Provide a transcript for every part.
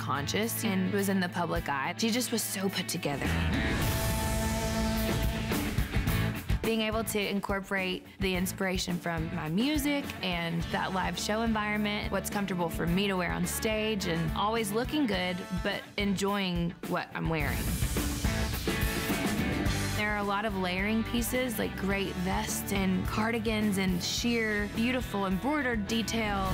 conscious and was in the public eye. She just was so put together. Being able to incorporate the inspiration from my music and that live show environment, what's comfortable for me to wear on stage, and always looking good, but enjoying what I'm wearing. There are a lot of layering pieces, like great vests and cardigans and sheer, beautiful embroidered detail.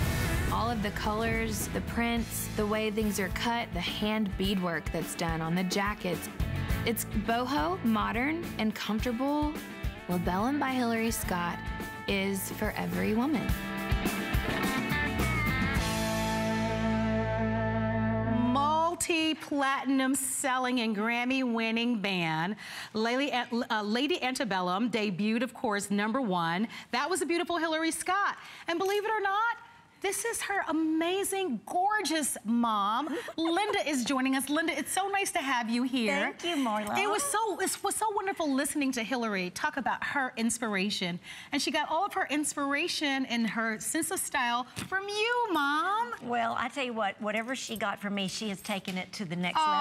All of the colors, the prints, the way things are cut, the hand beadwork that's done on the jackets. It's boho, modern, and comfortable. LaBellum by Hillary Scott is for every woman. Multi-platinum selling and Grammy-winning band. Lady Antebellum debuted, of course, #1. That was a beautiful Hillary Scott. And believe it or not, this is her amazing, gorgeous mom. Linda is joining us. Linda, it's so nice to have you here. Thank you, Marlo. It was so wonderful listening to Hillary talk about her inspiration. And she got all of her inspiration and her sense of style from you, Mom. Well, I tell you what, whatever she got from me, she has taken it to the next level in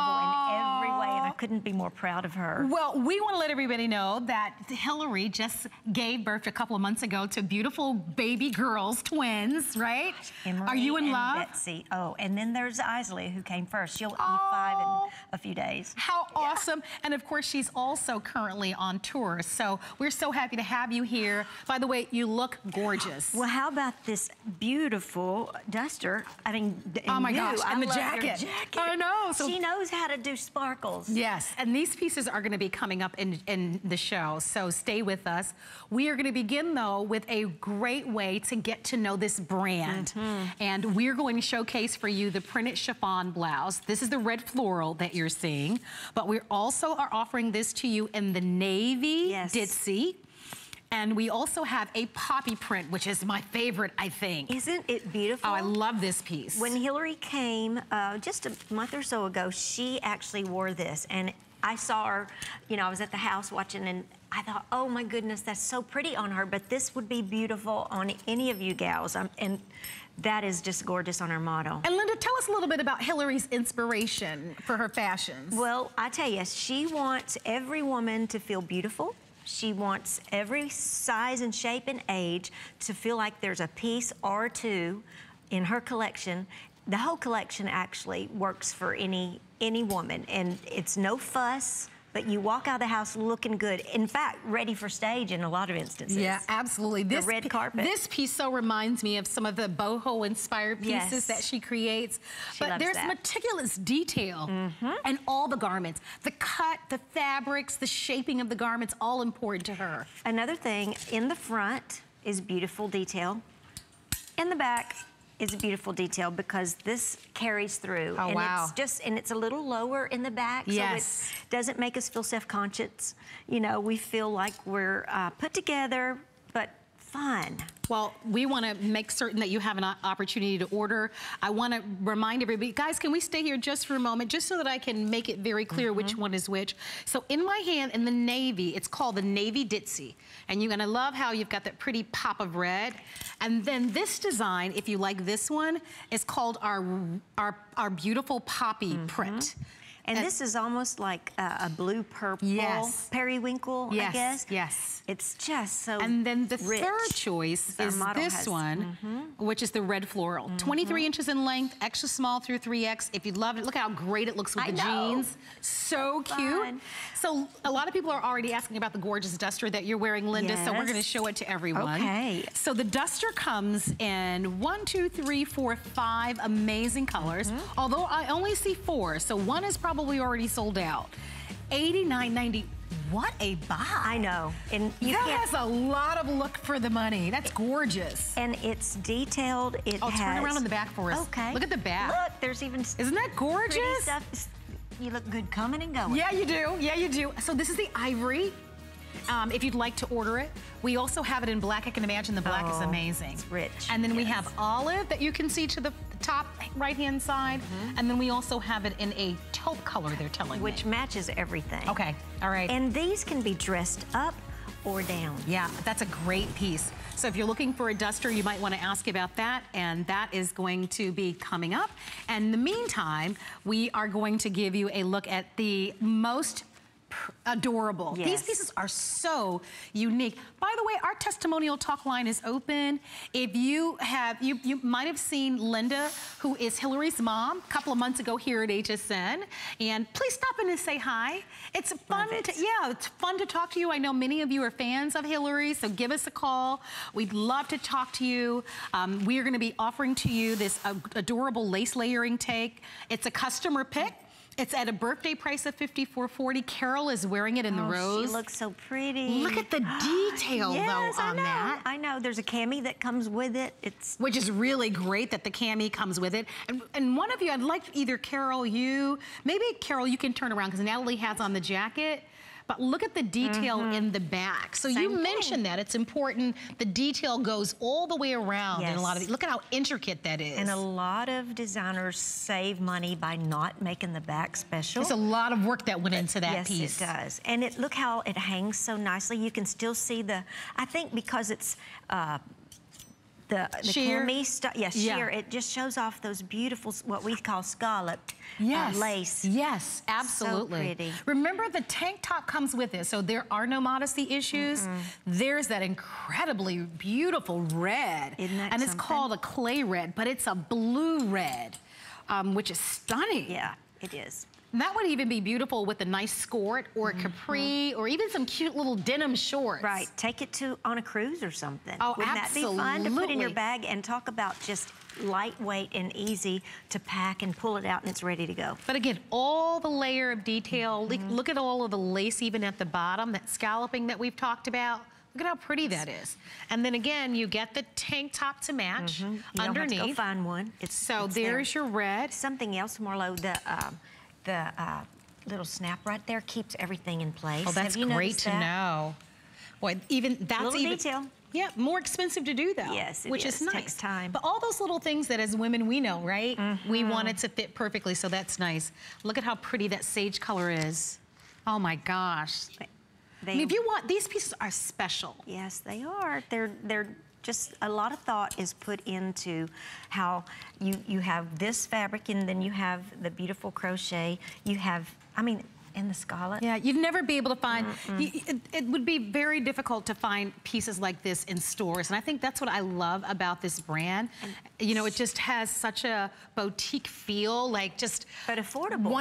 every way, and I couldn't be more proud of her. Well, we want to let everybody know that Hillary just gave birth a couple of months ago to beautiful baby girls, twins, right? Emory. Are you in love? Betsy. Oh, and then there's Isley, who came first. She'll E5 in a few days. How awesome. And of course, she's also currently on tour. So we're so happy to have you here. By the way, you look gorgeous. Well, how about this beautiful duster? I mean, oh my gosh, and the jacket. I know. So she knows how to do sparkles. Yes, and these pieces are going to be coming up in the show. So stay with us. We are going to begin, though, with a great way to get to know this brand. And we're going to showcase for you the printed chiffon blouse. This is the red floral that you're seeing, but we also are offering this to you in the navy ditzy. And we also have a poppy print, which is my favorite, I think. Isn't it beautiful? Oh, I love this piece. When Hillary came just a month or so ago, she actually wore this. And I saw her, you know, I was at the house watching, and I thought, oh my goodness, that's so pretty on her, but this would be beautiful on any of you gals. And that is just gorgeous on her model. And Linda, tell us a little bit about Hillary's inspiration for her fashions. Well, I tell you, she wants every woman to feel beautiful. She wants every size and shape and age to feel like there's a piece or two in her collection. The whole collection actually works for any woman, and it's no fuss, but you walk out of the house looking good. In fact, ready for stage in a lot of instances. Yeah, absolutely. This red carpet. This piece so reminds me of some of the boho-inspired pieces that she creates. But there's meticulous detail in all the garments. The cut, the fabrics, the shaping of the garments, all important to her. Another thing, in the front is beautiful detail. In the back is a beautiful detail, because this carries through. Oh, and it's just, and it's a little lower in the back, so it doesn't make us feel self-conscious. You know, we feel like we're put together, but fun. Well, we want to make certain that you have an opportunity to order. I want to remind everybody, guys, can we stay here just for a moment, just so that I can make it very clear which one is which. So in my hand, in the navy, it's called the navy ditzy. And you're going to love how you've got that pretty pop of red. And then this design, if you like this one, is called our beautiful poppy print. And this is almost like a blue-purple periwinkle, I guess. Yes, it's just so rich. And then the third choice is this one, which is the red floral. 23 inches in length, extra small through 3X. If you loved it, look how great it looks with the jeans. So cute. So a lot of people are already asking about the gorgeous duster that you're wearing, Linda, so we're going to show it to everyone. Okay. So the duster comes in 5 amazing colors, although I only see 4. So one is probably already sold out. $89.90. What a buy. I know. And that has a lot of look for the money. That's gorgeous. And it's detailed. It turn around in the back for us. Okay. Look at the back. Look, there's even... Isn't that gorgeous? Pretty stuff. You look good coming and going. Yeah, you do. Yeah, you do. So this is the ivory. If you'd like to order it. We also have it in black. I can imagine the black is amazing. It's rich. And then we have olive that you can see to the top right-hand side. And then we also have it in a taupe color, they're telling me. Which matches everything. Okay. All right. And these can be dressed up or down. Yeah, that's a great piece. So if you're looking for a duster, you might want to ask about that, and that is going to be coming up. And in the meantime, we are going to give you a look at the most adorable. Yes. These pieces are so unique. By the way, our testimonial talk line is open. If you have, you might have seen Linda, who is Hillary's mom, a couple of months ago here at HSN. And please stop in and say hi. It's fun. It's fun to talk to you. I know many of you are fans of Hillary, so give us a call. We'd love to talk to you. We are going to be offering to you this adorable lace layering take. It's a customer pick. It's at a birthday price of $54.40. Carol is wearing it in the rose. She looks so pretty. Look at the detail, yes, though, on that. I know. There's a cami that comes with it. Which is really great that the cami comes with it. And one of you, I'd like either Carol, you, maybe Carol, you can turn around because Natalie has on the jacket. But look at the detail in the back. So you mentioned that. It's important. The detail goes all the way around. Yes. And a lot of, look at how intricate that is. And a lot of designers save money by not making the back special. There's a lot of work that went into that piece. Yes, it does. And look how it hangs so nicely. You can still see the, I think because it's, the cami stuff, sheer. It just shows off those beautiful, what we call scalloped lace. Yes, absolutely. So pretty. Remember, the tank top comes with it, so there are no modesty issues. There's that incredibly beautiful red, isn't that something? It's called a clay red, but it's a blue red, which is stunning. Yeah, it is. And that would even be beautiful with a nice skirt or a capri or even some cute little denim shorts. Right. Take it to on a cruise or something. Oh, wouldn't absolutely. That be fun to put in your bag and talk about just lightweight and easy to pack and pull it out and it's ready to go. But again, all the layer of detail. Look at all of the lace even at the bottom, that scalloping that we've talked about. Look at how pretty that is. And then again, you get the tank top to match underneath. You don't have to go find one. It's there's your red. Something else, Marlo, the little snap right there keeps everything in place. Oh, that's great to know. Boy, even that's little detail. Yeah, more expensive to do though. Yes, which is nice. Takes time. But all those little things that as women we know, right? We want it to fit perfectly, so that's nice. Look at how pretty that sage color is. Oh my gosh. I mean, if you want, these pieces are special. Yes, they are. They're just a lot of thought is put into how you have this fabric, and then you have the beautiful crochet. You have, I mean, in the scallop. Yeah, you'd never be able to find, it would be very difficult to find pieces like this in stores. And I think that's what I love about this brand. You know, it just has such a boutique feel, like just. But affordable.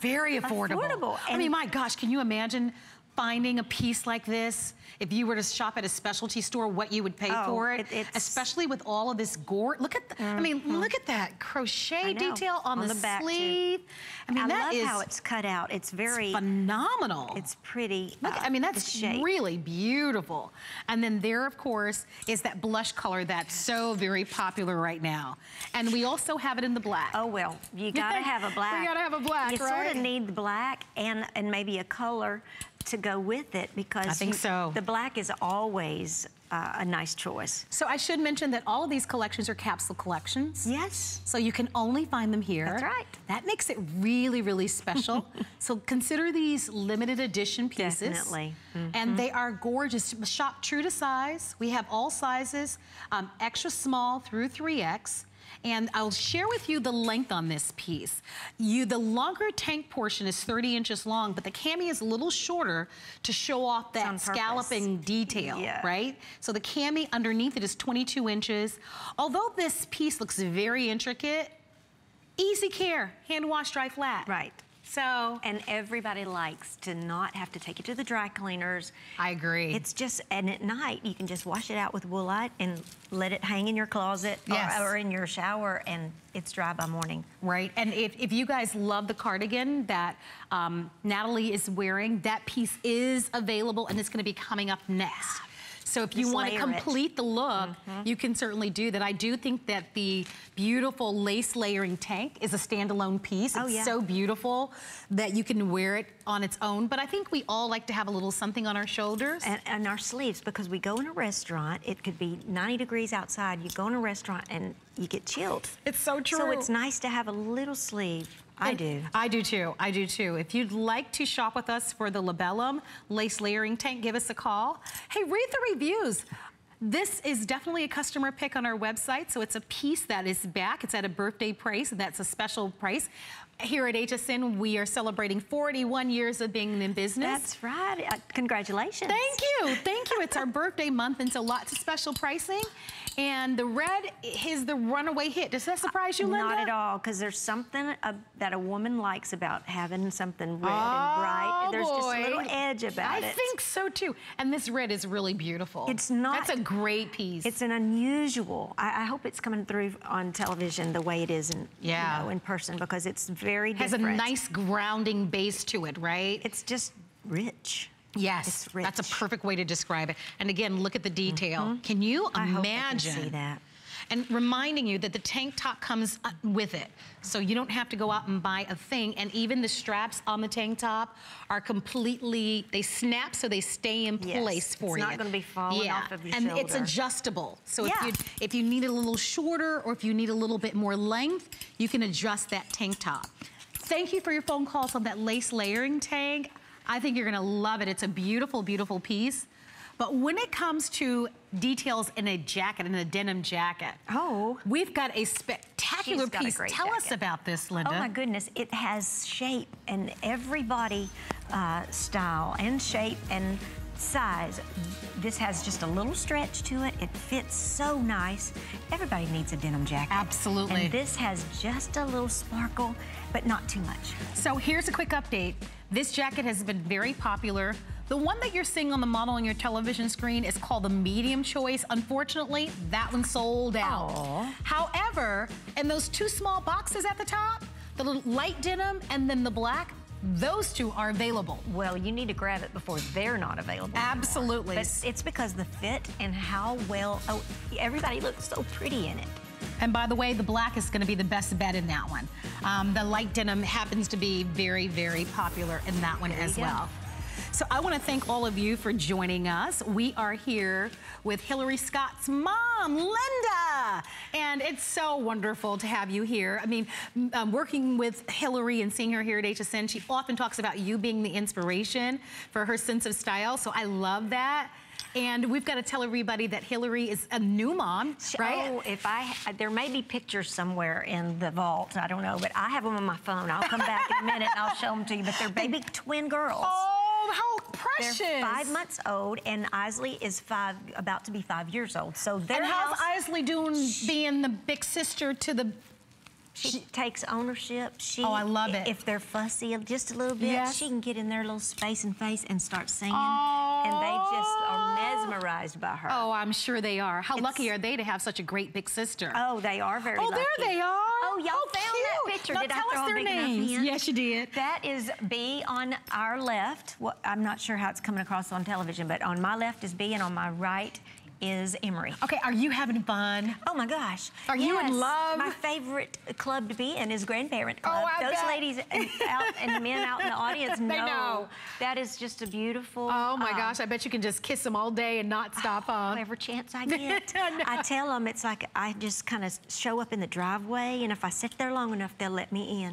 Very affordable. Affordable. I mean, my gosh, can you imagine finding a piece like this, if you were to shop at a specialty store, what you would pay for it, especially with all of this gore. Look at, I mean, look at that crochet detail on the back sleeve. I mean, I love how it's cut out. It's very phenomenal. It's pretty. Look, I mean, that's really beautiful. And then there, of course, is that blush color that's so very popular right now. And we also have it in the black. Oh well, you gotta have a black. You gotta have a black. You sort of need the black and maybe a color to go with it, because I think the black is always a nice choice. So I should mention that all of these collections are capsule collections. Yes. So you can only find them here. That's right. That makes it really, really special. So consider these limited edition pieces. Definitely. And they are gorgeous. Shop true to size. We have all sizes, extra small through 3X. And I'll share with you the length on this piece. The longer tank portion is 30 inches long, but the cami is a little shorter to show off that scalloping detail, right? So the cami underneath it is 22 inches. Although this piece looks very intricate, easy care, hand wash, dry flat. Right. So, and everybody likes to not have to take it to the dry cleaners. I agree. It's just, and at night, you can just wash it out with Woolite and let it hang in your closet or in your shower, and it's dry by morning. Right, and if you guys love the cardigan that Natalie is wearing, that piece is available, and it's gonna be coming up next. So if you want to complete the look, you can certainly do that. I do think that the beautiful lace layering tank is a standalone piece. It's so beautiful that you can wear it on its own. But I think we all like to have a little something on our shoulders. And our sleeves, because we go in a restaurant, it could be 90 degrees outside. You go in a restaurant and you get chilled. It's so true. So it's nice to have a little sleeve. I do too. If you'd like to shop with us for the LaBellum lace layering tank, give us a call. Hey, read the reviews. This is definitely a customer pick on our website, so it's a piece that is back. It's at a birthday price, and that's a special price. Here at HSN, we are celebrating 41 years of being in business. That's right. Congratulations. Thank you. Thank you. It's our birthday month, and so lots of special pricing. And the red is the runaway hit. Does that surprise you, Linda? Not at all, because there's something that a woman likes about having something red and bright. There's just a little edge about it. I think so, too. And this red is really beautiful. It's not. That's a great piece. It's an unusual. I hope it's coming through on television the way it is in, you know, in person, because it's very different. It has a nice grounding base to it, right? It's just rich. Yes, that's a perfect way to describe it. And again, look at the detail. Mm-hmm. Can you imagine? I hope I can see that. And reminding you that the tank top comes with it, so you don't have to go out and buy a thing. And even the straps on the tank top are completely—they snap, so they stay in place for you. It's not going to be falling off of your shoulder. And it's adjustable. So if you need it a little shorter or if you need a little bit more length, you can adjust that tank top. Thank you for your phone calls on that lace layering tag. I think you're going to love it. It's a beautiful, beautiful piece. But when it comes to details in a jacket, in a denim jacket, we've got a spectacular piece. Tell us about this, Linda. Oh, my goodness. It has shape, and every body style and shape and size. This has just a little stretch to it. It fits so nice. Everybody needs a denim jacket. Absolutely. And this has just a little sparkle, but not too much. So here's a quick update. This jacket has been very popular. The one that you're seeing on the model on your television screen is called the medium choice. Unfortunately, that one sold out. However, in those two small boxes at the top, the light denim and then the black, those two are available. Well, you need to grab it before they're not available. Absolutely. But it's because the fit and how well, everybody looks so pretty in it. And by the way, the black is going to be the best bet in that one. The light denim happens to be very, very popular in that one as well. So I want to thank all of you for joining us. We are here with Hillary Scott's mom, Linda. And it's so wonderful to have you here. I mean, working with Hillary and seeing her here at HSN, she often talks about you being the inspiration for her sense of style. So I love that. And we've got to tell everybody that Hillary is a new mom, right? Oh, there may be pictures somewhere in the vault. I don't know, but I have them on my phone. I'll come back in a minute and I'll show them to you. But they're baby twin girls. Oh, how precious! They're 5 months old, and Isley is about to be 5 years old. So and how's Isley doing, being the big sister to the? She takes ownership. Oh, I love it. If they're fussy just a little bit, she can get in their little space and face and start singing. Oh. And they just are mesmerized by her. Oh, I'm sure they are. How lucky are they to have such a great big sister? Oh, they are very lucky. Oh, there they are. Oh, y'all found that picture. Now, did I throw their names? Yes, you did. That is B on our left. Well, I'm not sure how it's coming across on television, but on my left is B, and on my right is Emory. Okay, are you having fun? Oh my gosh. Are you in love? My favorite club to be in is grandparent club. Oh, those ladies out and men out in the audience know. That is just a beautiful. Oh my gosh, I bet you can just kiss them all day and not stop on. Whatever chance I get. I tell them it's like I just kind of show up in the driveway, and if I sit there long enough, they'll let me in.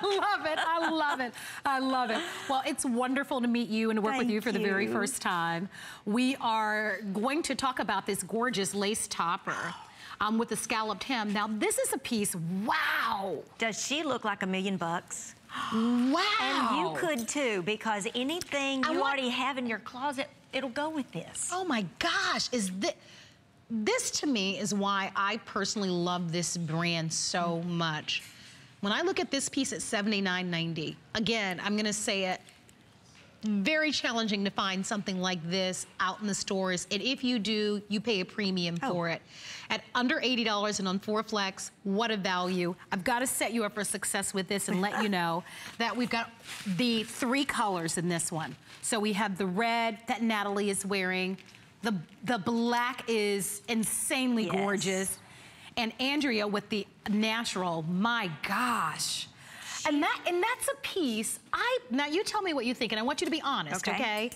I love it. I love it. I love it. Well, it's wonderful to meet you and to work with you for the very first time. We are going to talk about this gorgeous lace topper with the scalloped hem. Now, this is a piece. Wow. Does she look like $1,000,000? Wow. And you could, too, because anything you already have in your closet, it'll go with this. Oh, my gosh. Is this... This, to me, is why I personally love this brand so much. When I look at this piece at $79.90, again, I'm going to say it, very challenging to find something like this out in the stores. And if you do, you pay a premium for it. At under $80 and on 4Flex, what a value. I've got to set you up for success with this and let you know that we've got the three colors in this one. So we have the red that Natalie is wearing. The black is insanely gorgeous. And Andrea with the natural, my gosh. And that's a piece, now you tell me what you think, and I want you to be honest, okay?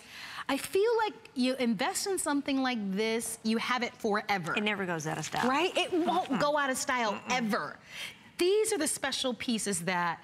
I feel like you invest in something like this, you have it forever. It never goes out of style. Right? It won't go out of style ever. These are the special pieces that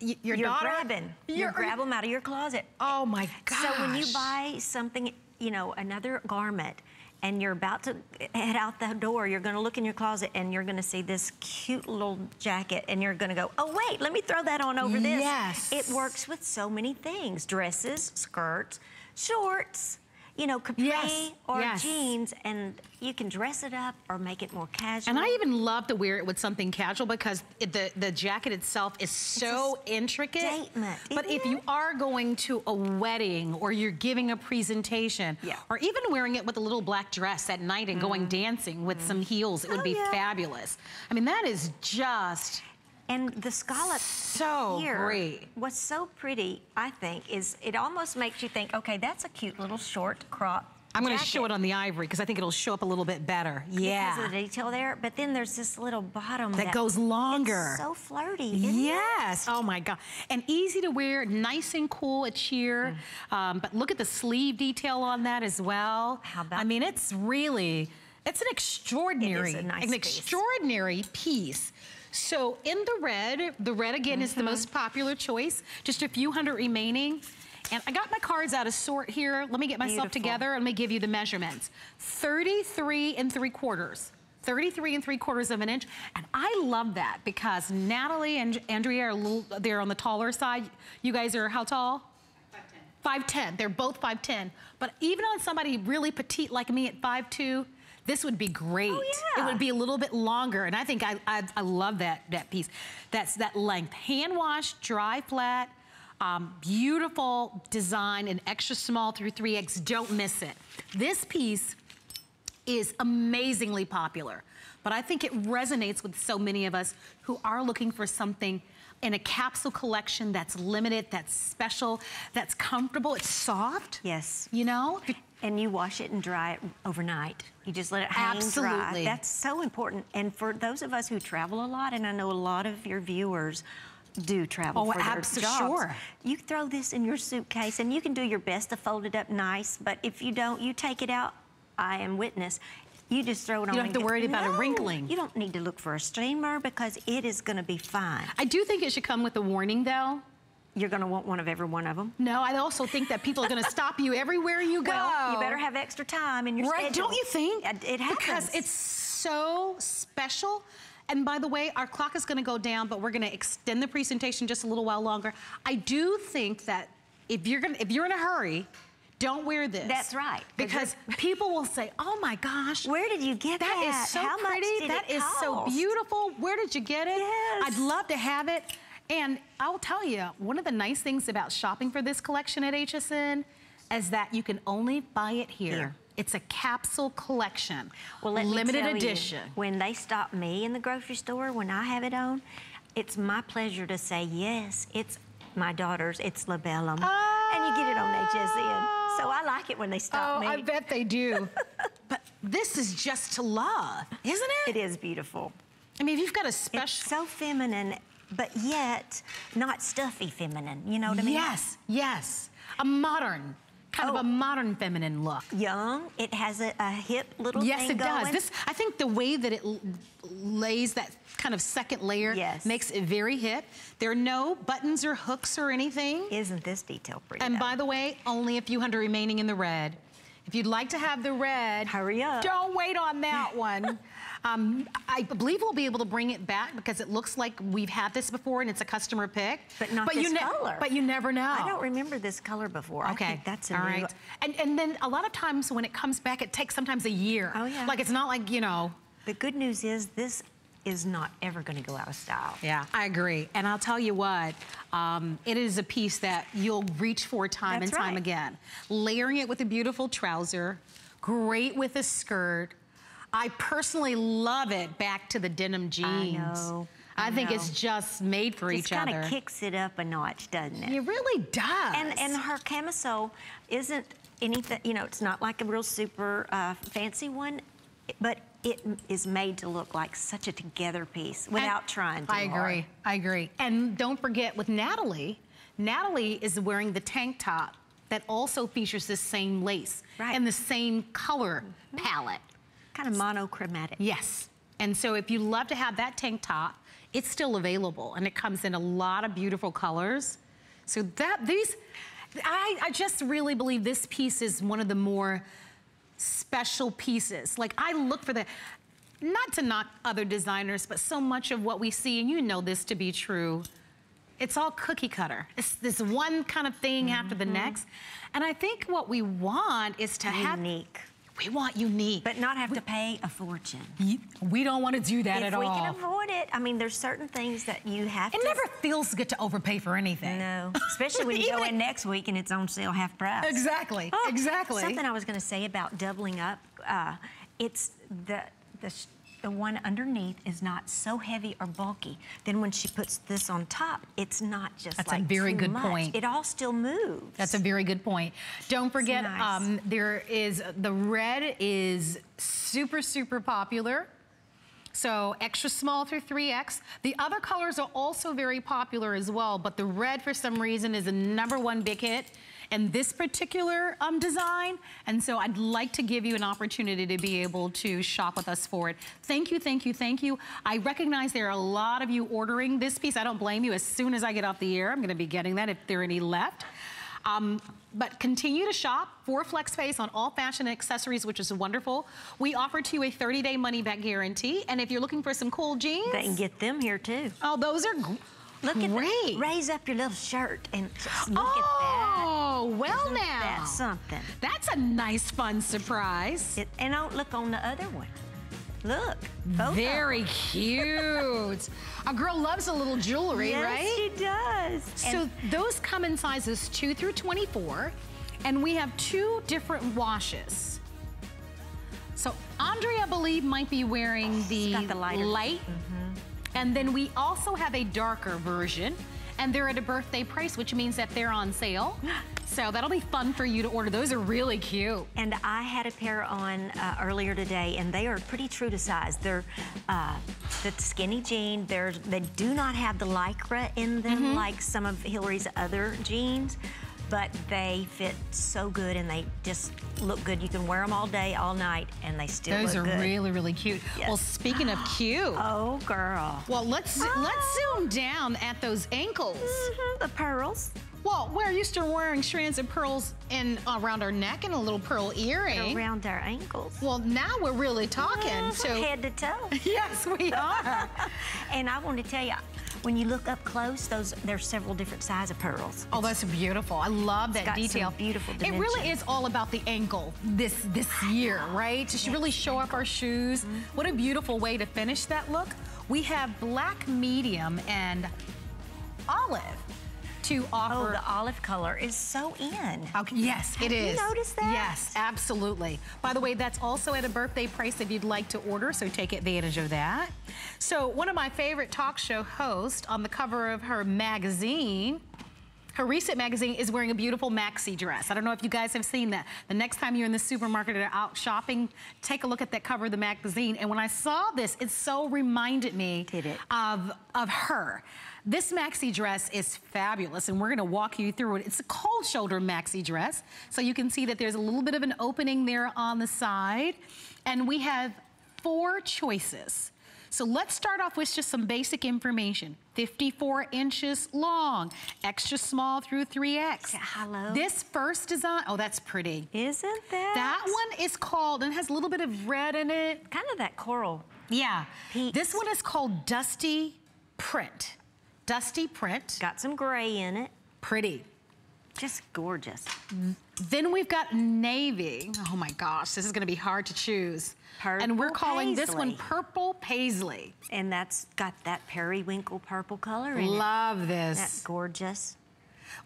you grab them out of your closet. Oh my gosh. So when you buy something, you know, another garment, and you're about to head out the door, you're gonna look in your closet and you're gonna see this cute little jacket and you're gonna go, oh wait, let me throw that on over this. Yes. It works with so many things. Dresses, skirts, shorts, you know, capri or jeans, and you can dress it up or make it more casual. And I even love to wear it with something casual because it, the jacket itself is so intricate. Statement, but if you are going to a wedding or you're giving a presentation, or even wearing it with a little black dress at night and going dancing with some heels, it would be fabulous. I mean, that is just... And the scallop here, what's so pretty, I think, is it almost makes you think, okay, that's a cute little short crop jacket. I'm gonna show it on the ivory because I think it'll show up a little bit better. Yeah. Because of the detail there, but then there's this little bottom that goes longer. It's so flirty, isn't it? Oh my God. And easy to wear, nice and cool at sheer. But look at the sleeve detail on that as well. How about it's really, it's an extraordinary, extraordinary piece. So in the red again is the most popular choice. Just a few hundred remaining. And I got my cards out of sort here. Let me get myself together and let me give you the measurements. 33 3/4. 33 3/4 of an inch. And I love that because Natalie and Andrea are a little, they're on the taller side. You guys are how tall? 5'10". 5'10". They're both 5'10". But even on somebody really petite like me at 5'2", this would be great. Oh, yeah. It would be a little bit longer, and I think I love that piece. That's that length. Hand washed, dry, flat, beautiful design in extra small through 3X. Don't miss it. This piece is amazingly popular, but I think it resonates with so many of us who are looking for something in a capsule collection that's limited, that's special, that's comfortable, it's soft. Yes. You know? And you wash it and dry it overnight. You just let it hang dry. That's so important. And for those of us who travel a lot, and I know a lot of your viewers do travel for their jobs. Sure. You throw this in your suitcase, and you can do your best to fold it up nice, but if you don't, you take it out. I am witness. You just throw it on. You don't have to worry about it wrinkling. You don't need to look for a steamer because it is going to be fine. I do think it should come with a warning, though. You're going to want one of every one of them. No, I also think that people are going to stop you everywhere you go. Well, you better have extra time in your schedule. Right, don't you think? It happens. Because it's so special. And by the way, our clock is going to go down, but we're going to extend the presentation just a little while longer. I do think that if you're in a hurry, don't wear this. That's right. Because people will say, oh my gosh. Where did you get that? That is so pretty. That is so beautiful. Where did you get it? Yes. I'd love to have it. And I'll tell you, one of the nice things about shopping for this collection at HSN is that you can only buy it here. It's a capsule collection, limited edition. When they stop me in the grocery store, when I have it on, it's my pleasure to say, yes, it's my daughter's, it's LaBellum. Oh. And you get it on HSN. So I like it when they stop me. Oh, I bet they do. But this is just to love, isn't it? It is beautiful. I mean, if you've got a special... It's so feminine. But yet, not stuffy feminine, you know what I mean? Yes, yes. A modern, kind of a modern feminine look. Young, it has a hip little thing going. Yes, it does. This, I think the way that it lays that kind of second layer makes it very hip. There are no buttons or hooks or anything. Isn't this detail pretty? And by the way, only a few hundred remaining in the red. If you'd like to have the red, hurry up. Don't wait on that one. I believe we'll be able to bring it back because it looks like we've had this before and it's a customer pick. But not this color. But you never know. I don't remember this color before. Okay. I think that's a new one. And then a lot of times when it comes back, it takes sometimes a year. Oh, yeah. Like it's not like, you know. The good news is this is not ever going to go out of style. Yeah, I agree. And I'll tell you what, it is a piece that you'll reach for time and time again. Layering it with a beautiful trouser, great with a skirt. I personally love it back to the denim jeans. I know. I think it's just made for each other. It kind of kicks it up a notch, doesn't it? It really does. And her camisole isn't anything, you know, it's not like a real super fancy one, but it is made to look like such a together piece without trying too hard. I agree. I agree. And don't forget with Natalie, Natalie is wearing the tank top that also features this same lace and the same color palette. Kind of monochromatic. Yes. And so if you love to have that tank top, it's still available, and it comes in a lot of beautiful colors. So that, these, I just really believe this piece is one of the more special pieces. Like, I look for the, not to knock other designers, but so much of what we see, and you know this to be true, it's all cookie cutter. It's this one kind of thing after the next. And I think what we want is to have... unique. We want unique. But not have to pay a fortune. We don't want to do that at all. If we can avoid it. I mean, there's certain things that you have to... It never feels good to overpay for anything. No. Especially when you go in next week and it's on sale half price. Exactly. Oh, exactly. Something I was going to say about doubling up, it's the one underneath is not so heavy or bulky. Then when she puts this on top, it's not just like too much. That's a very good point. It all still moves. That's a very good point. Don't forget, there is, the red is super, super popular. So extra small through 3X. The other colors are also very popular as well, but the red for some reason is the #1 big hit in this particular design. And so I'd like to give you an opportunity to be able to shop with us for it. Thank you, thank you, thank you. I recognize there are a lot of you ordering this piece. I don't blame you. As soon as I get off the air, I'm gonna be getting that if there are any left. But continue to shop for FlexPay on all fashion and accessories, which is wonderful. We offer to you a 30-day money-back guarantee. And if you're looking for some cool jeans... They can get them here, too. Oh, those are... Look at that. Raise up your little shirt and just look at that. Oh, well now. That's something. That's a nice, fun surprise. And don't look on the other one. Look. Very cute. A girl loves a little jewelry, right? Yes, she does. So and those come in sizes 2 through 24, and we have 2 different washes. So Andrea, I believe, might be wearing the light. And then we also have a darker version, and they're at a birthday price, which means that they're on sale. So that'll be fun for you to order. Those are really cute. And I had a pair on earlier today, and they are pretty true to size. They're the skinny jean. They do not have the Lycra in them like some of Hillary's other jeans, but they fit so good and they just look good. You can wear them all day, all night, and they still look good. Those are really, really cute. Yes. Well, speaking of cute. Oh, girl. Well, let's zoom down at those ankles. The pearls. Well, we're used to wearing strands of pearls in, around our neck and a little pearl earring. And around our ankles. Well, now we're really talking. So head to toe. Yes, we are. And I want to tell you, when you look up close, there's several different sizes of pearls. Oh, that's beautiful. I love that detail. Beautiful dimension. It really is all about the ankle this year, right? To really show off our shoes. What a beautiful way to finish that look. We have black, medium, and olive. To offer. Oh, the olive color is so in. Okay. Yes, it is. You noticed that? Yes, absolutely. By the way, that's also at a birthday price if you'd like to order, so take advantage of that. So one of my favorite talk show hosts on the cover of her magazine, her recent magazine, is wearing a beautiful maxi dress. I don't know if you guys have seen that. The next time you're in the supermarket or out shopping, take a look at that cover of the magazine. And when I saw this, it so reminded me of her. This maxi dress is fabulous, and we're gonna walk you through it. It's a cold shoulder maxi dress, so you can see that there's a little bit of an opening there on the side. And we have 4 choices. So let's start off with just some basic information. 54 inches long, extra small through 3X. Hello. This first design, oh, that's pretty. Isn't that? That one is called, and has a little bit of red in it. Kind of that coral. Yeah. Peaks. This one is called Dusty Print. Dusty print. Got some gray in it. Pretty. Just gorgeous. Then we've got navy. Oh my gosh, this is gonna be hard to choose. Purple and we're calling this one Purple Paisley. And that's got that periwinkle purple color in it. Love this. That's gorgeous.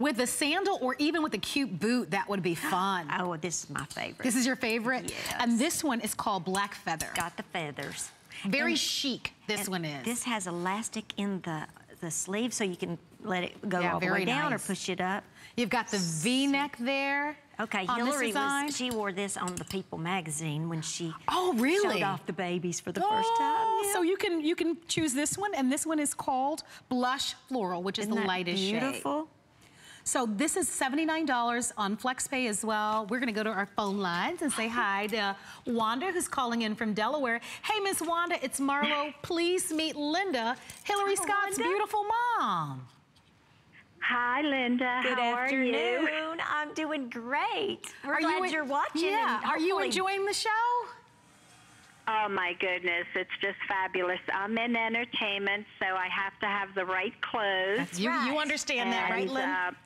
With a sandal or even with a cute boot, that would be fun. Oh, this is my favorite. This is your favorite? Yes. And this one is called Black Feather. Got the feathers. Very chic, this one is. This has elastic in the sleeve, so you can let it go all the way down or push it up. You've got the V-neck there. Okay, Hillary was, she wore this on the People magazine when she showed off the babies for the first time. Yeah. So you can choose this one, and this one is called Blush Floral, which is the lightest shade. Beautiful. So this is $79 on FlexPay as well. We're gonna go to our phone lines and say hi to Wanda, who's calling in from Delaware. Hey, Miss Wanda, it's Marlo. Please meet Linda, Hillary Scott's beautiful mom. Hi, Linda. Good afternoon. How are you? I'm doing great. We're glad you're watching. Yeah. Are you enjoying the show? Oh, my goodness. It's just fabulous. I'm in entertainment, so I have to have the right clothes. That's right. You understand that, right, Linda?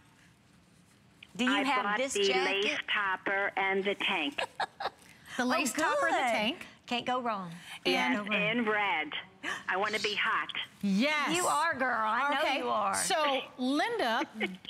Do you have this jacket? I bought the lace topper and the tank. The lace topper and the tank? Can't go wrong. Yes, in red. I want to be hot. Yes. You are, girl. I know you are. So, Linda,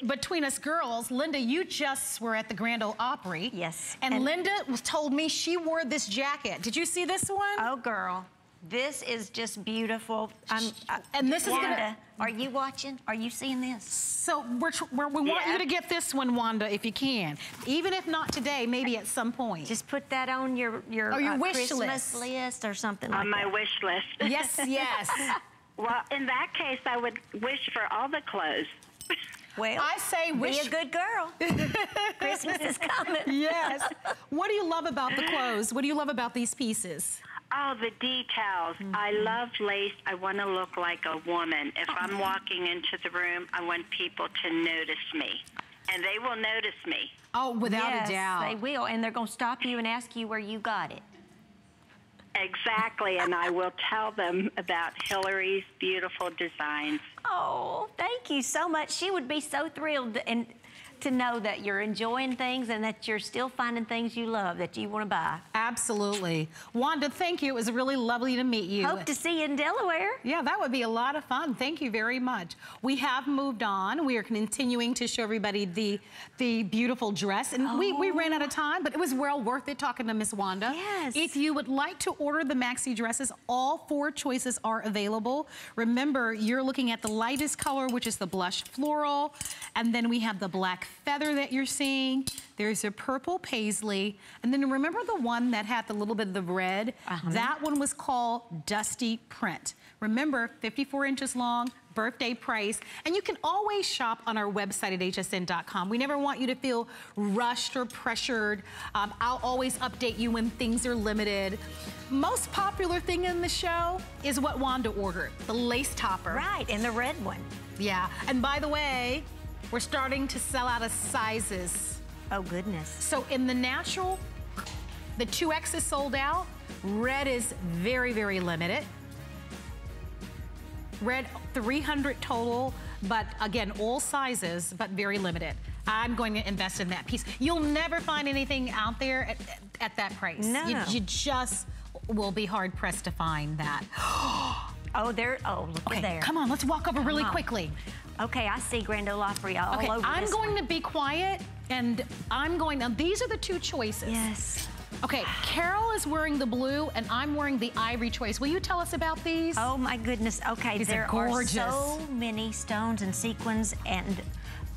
between us girls, Linda, you just were at the Grand Ole Opry. Yes. And Linda told me she wore this jacket. Did you see this one? Oh, girl. This is just beautiful. And this is Wanda. Are you watching? Are you seeing this? So we want you to get this one, Wanda, if you can. Even if not today, maybe at some point. Just put that on your wish Christmas list or something like that. On my wish list. Yes, yes. Well, in that case, I would wish for all the clothes. Well, I say be a good girl. Christmas is coming. Yes. What do you love about the clothes? What do you love about these pieces? Oh, the details. Mm-hmm. I love lace. I want to look like a woman. If I'm walking into the room, I want people to notice me. And they will notice me. Oh, without a doubt. Yes, they will. And they're going to stop you and ask you where you got it. Exactly. And I will tell them about Hillary's beautiful designs. Oh, thank you so much. She would be so thrilled and to know that you're enjoying things and that you're still finding things you love that you want to buy. Absolutely. Wanda, thank you. It was really lovely to meet you. Hope to see you in Delaware. Yeah, that would be a lot of fun. Thank you very much. We have moved on. We are continuing to show everybody the beautiful dress. And we ran out of time, but it was well worth it talking to Miss Wanda. Yes. If you would like to order the maxi dresses, all four choices are available. Remember, you're looking at the lightest color, which is the blush floral. And then we have the black feather that you're seeing. There's a purple paisley. And then remember the one that had the little bit of the red? That one was called Dusty Print. Remember, 54 inches long, birthday price. And you can always shop on our website at hsn.com. We never want you to feel rushed or pressured. I'll always update you when things are limited. Most popular thing in the show is what Wanda ordered, the lace topper. Right, and the red one. Yeah, and by the way, we're starting to sell out of sizes. Oh, goodness. So in the natural, the 2X is sold out. Red is very, very limited. Red, 300 total, but again, all sizes, but very limited. I'm going to invest in that piece. You'll never find anything out there at that price. No. You just will be hard-pressed to find that. Look there. Come on, let's walk over really quickly. Okay, I see Grand Ole Opry all over I'm going to be quiet, and I'm going to, these are the two choices. Yes. Okay, Carol is wearing the blue, and I'm wearing the ivory choice. Will you tell us about these? Oh, my goodness. Okay, these are gorgeous. There are so many stones and sequins and...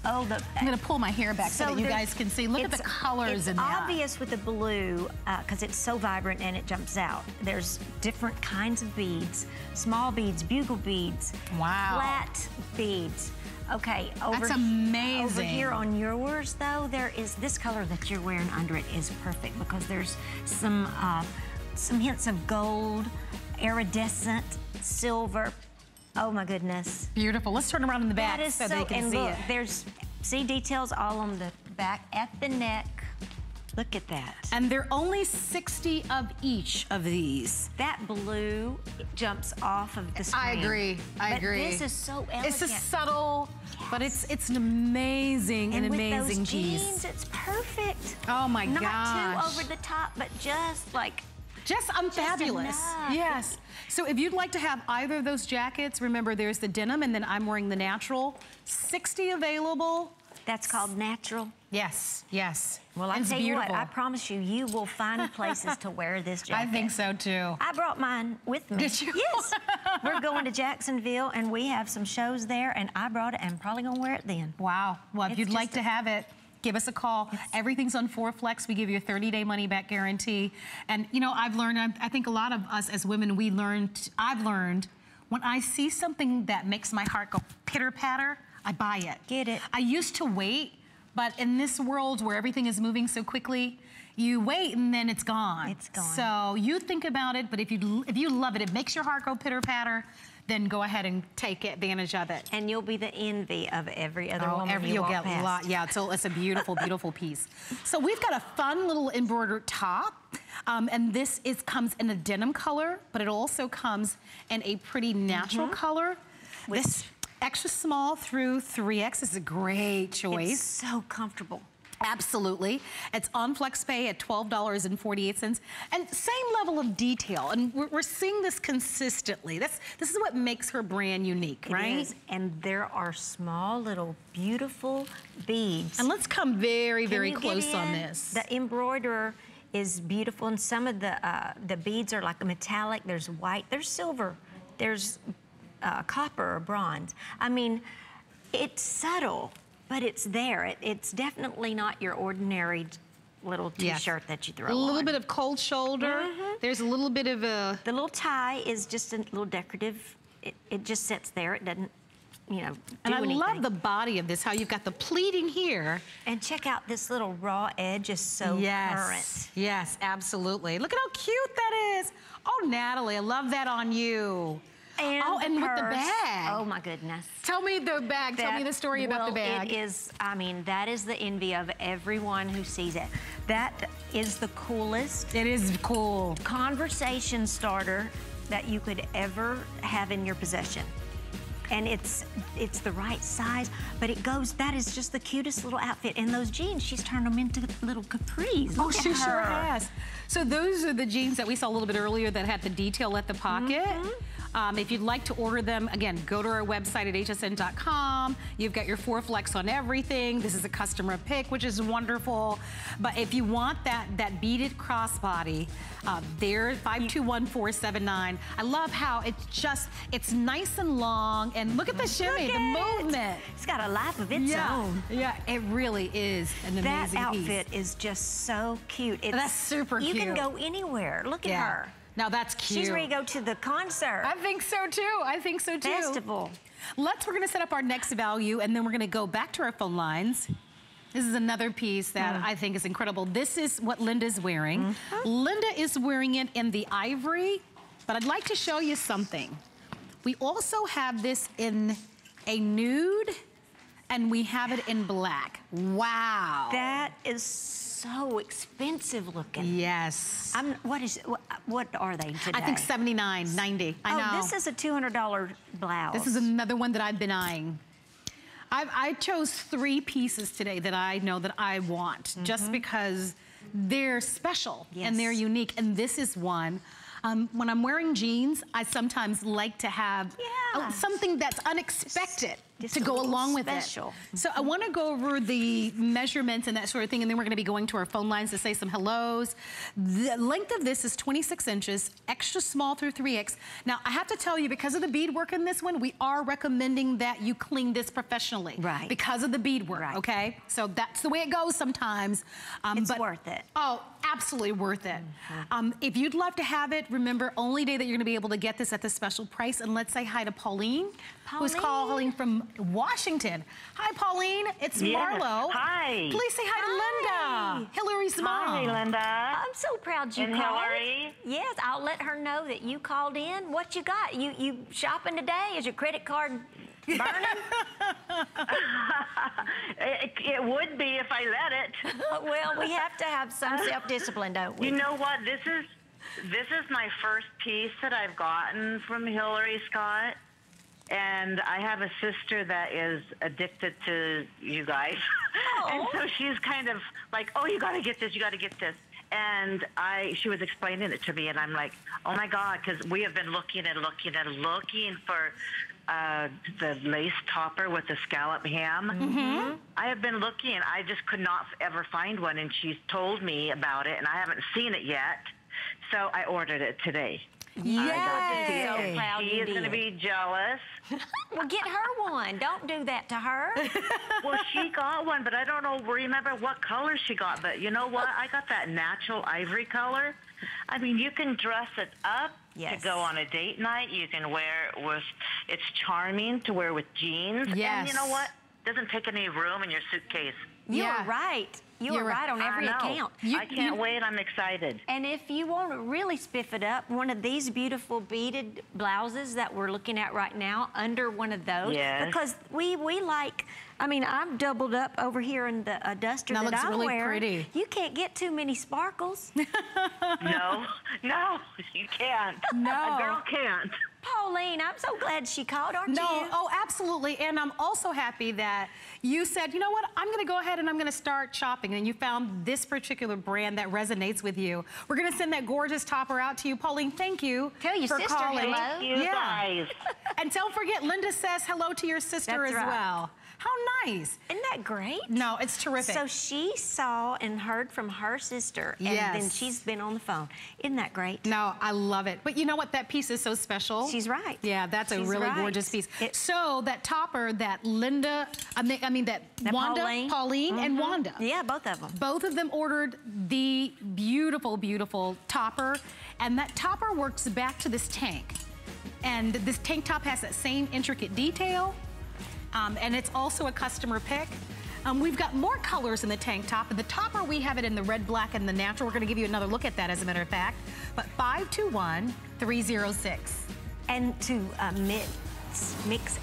Oh, I'm going to pull my hair back so that you guys can see. Look at the colors in that. It's obvious with the blue because it's so vibrant and it jumps out. There's different kinds of beads. Small beads, bugle beads. Wow. Flat beads. Okay. That's amazing. Over here on yours, though, there is this color that you're wearing under it is perfect because there's some hints of gold, iridescent, silver. Oh, my goodness. Beautiful. Let's turn around in the back so they can see it. There's, see, details all on the back at the neck. Look at that. And there are only 60 of each of these. That blue jumps off of the screen. I agree. But this is so elegant. It's just subtle, but it's an amazing, an amazing piece. And with those jeans, it's perfect. Oh, my gosh. Not too over the top, but just like... Just fabulous. Yes. So if you'd like to have either of those jackets, remember there's the denim and then I'm wearing the natural. 60 available. That's called natural. Yes, yes. Well, I tell you what, I promise you, you will find places to wear this jacket. I think so, too. I brought mine with me. Did you? Yes. We're going to Jacksonville, and we have some shows there, and I brought it, and I'm probably going to wear it then. Wow. Well, if you'd like to have it, give us a call. Yes. Everything's on 4Flex. We give you a 30-day money-back guarantee. And, you know, I've learned, I think a lot of us as women, I've learned, when I see something that makes my heart go pitter-patter, I buy it. Get it. I used to wait, but in this world where everything is moving so quickly, you wait and then it's gone. It's gone. So you think about it, but if you love it, it makes your heart go pitter-patter, then go ahead and take advantage of it. And you'll be the envy of every other woman you'll get past. A lot, yeah, so it's a beautiful, beautiful piece. So we've got a fun little embroidered top, and this comes in a denim color, but it also comes in a pretty natural color. This extra small through 3X is a great choice. It's so comfortable. Absolutely. It's on FlexPay at $12.48. And same level of detail. And we're seeing this consistently. This is what makes her brand unique, right? It is. And there are small little beautiful beads. And let's come very, very close on this. The embroiderer is beautiful. And some of the beads are like metallic. There's white. There's silver. There's copper or bronze. I mean, it's subtle. But it's there. It's definitely not your ordinary little t-shirt that you throw on. A little bit of cold shoulder. There's a little bit of a... The little tie is just a little decorative. It just sits there. It doesn't, you know, do anything. And I love the body of this, how you've got the pleating here. And check out this little raw edge is so current. Yes, absolutely. Look at how cute that is. Oh, Natalie, I love that on you. And with the bag. Oh, my goodness. Tell me the bag. Tell me the story about the bag. It is, I mean, that is the envy of everyone who sees it. That is the coolest. It is cool. Conversation starter that you could ever have in your possession. And it's the right size, but it goes, that is just the cutest little outfit. And those jeans, she's turned them into little capris. Look at her. She sure has. So those are the jeans that we saw a little bit earlier that had the detail at the pocket. If you'd like to order them, again, go to our website at hsn.com. You've got your 4Flex on everything. This is a customer pick, which is wonderful. But if you want that beaded crossbody, there, 521479. I love how it's just, it's nice and long. And look at the shimmy, the movement. It's got a life of its own. Yeah, it really is an amazing piece. That outfit is just so cute. That's super cute. You can go anywhere. Look at her. Now that's cute. She's ready to go to the concert. I think so too. I think so too. Festival. We're going to set up our next value, and then we're going to go back to our phone lines. This is another piece that I think is incredible. This is what Linda's wearing. Linda is wearing it in the ivory, but I'd like to show you something. We also have this in a nude, and we have it in black. Wow. That is so expensive looking. Yes. What are they today? I think $79.90. I know. This is a $200 blouse. This is another one that I've been eyeing. I chose three pieces today that I know that I want just because they're special and they're unique. And this is one. When I'm wearing jeans, I sometimes like to have something that's unexpected to go along with it. So I want to go over the measurements and that sort of thing, and then we're going to be going to our phone lines to say some hellos. The length of this is 26 inches, extra small through 3X. Now, I have to tell you, because of the beadwork in this one, we are recommending that you clean this professionally. Right. Because of the beadwork, okay? So that's the way it goes sometimes. It's worth it. Oh, absolutely worth it. If you'd love to have it, remember, only day that you're going to be able to get this at the special price, and let's say hi to Pauline, who's calling from Washington. Hi, Pauline. It's Marlo. Hi. Please say hi to Linda. Hillary's mom. Hi, Linda. I'm so proud you called. Hillary. Yes, I'll let her know that you called in. What you got? You shopping today? Is your credit card burning? It would be if I let it. Well, we have to have some self-discipline, don't we? You know what? This is my first piece that I've gotten from Hillary Scott. And I have a sister that is addicted to you guys. And so she's kind of like, oh, you got to get this, you got to get this. And she was explaining it to me, and I'm like, oh, my God, because we have been looking and looking and looking for the lace topper with the scallop ham. I have been looking. I just could not ever find one, and she's told me about it, and I haven't seen it yet. So I ordered it today. Yay! She is going to be jealous. Well, get her one. Don't do that to her. Well, she got one, but I don't remember what color she got. But you know what? I got that natural ivory color. I mean, you can dress it up to go on a date night. You can wear it with, it's charming to wear with jeans. And you know what? doesn't take any room in your suitcase. Yeah. You are right. You are right on every account. I can't wait. I'm excited. And if you want to really spiff it up, one of these beautiful beaded blouses that we're looking at right now, under one of those. Yes. Because we like, I mean, I've doubled up over here in the duster that I really wear. Pretty. You can't get too many sparkles. No, you can't. No. A girl can't. Pauline, I'm so glad she called, aren't you? Oh, absolutely. And I'm also happy that you said, you know what, I'm going to go ahead and I'm going to start shopping. And you found this particular brand that resonates with you. We're going to send that gorgeous topper out to you. Pauline, thank you for calling. Thank you guys. And don't forget, Linda says hello to your sister as well. How nice. Isn't that great? No, it's terrific. So she saw and heard from her sister, and then she's been on the phone. Isn't that great? No, I love it. But you know what? That piece is so special. She's right. Yeah, that's a really gorgeous piece. So that topper that Linda, that Pauline and Wanda. Yeah, both of them. Both of them ordered the beautiful, beautiful topper. And that topper works back to this tank. And this tank top has that same intricate detail. And it's also a customer pick. We've got more colors in the tank top. And the topper, we have it in the red, black, and the natural. We're going to give you another look at that, as a matter of fact. But 521-306. And to mix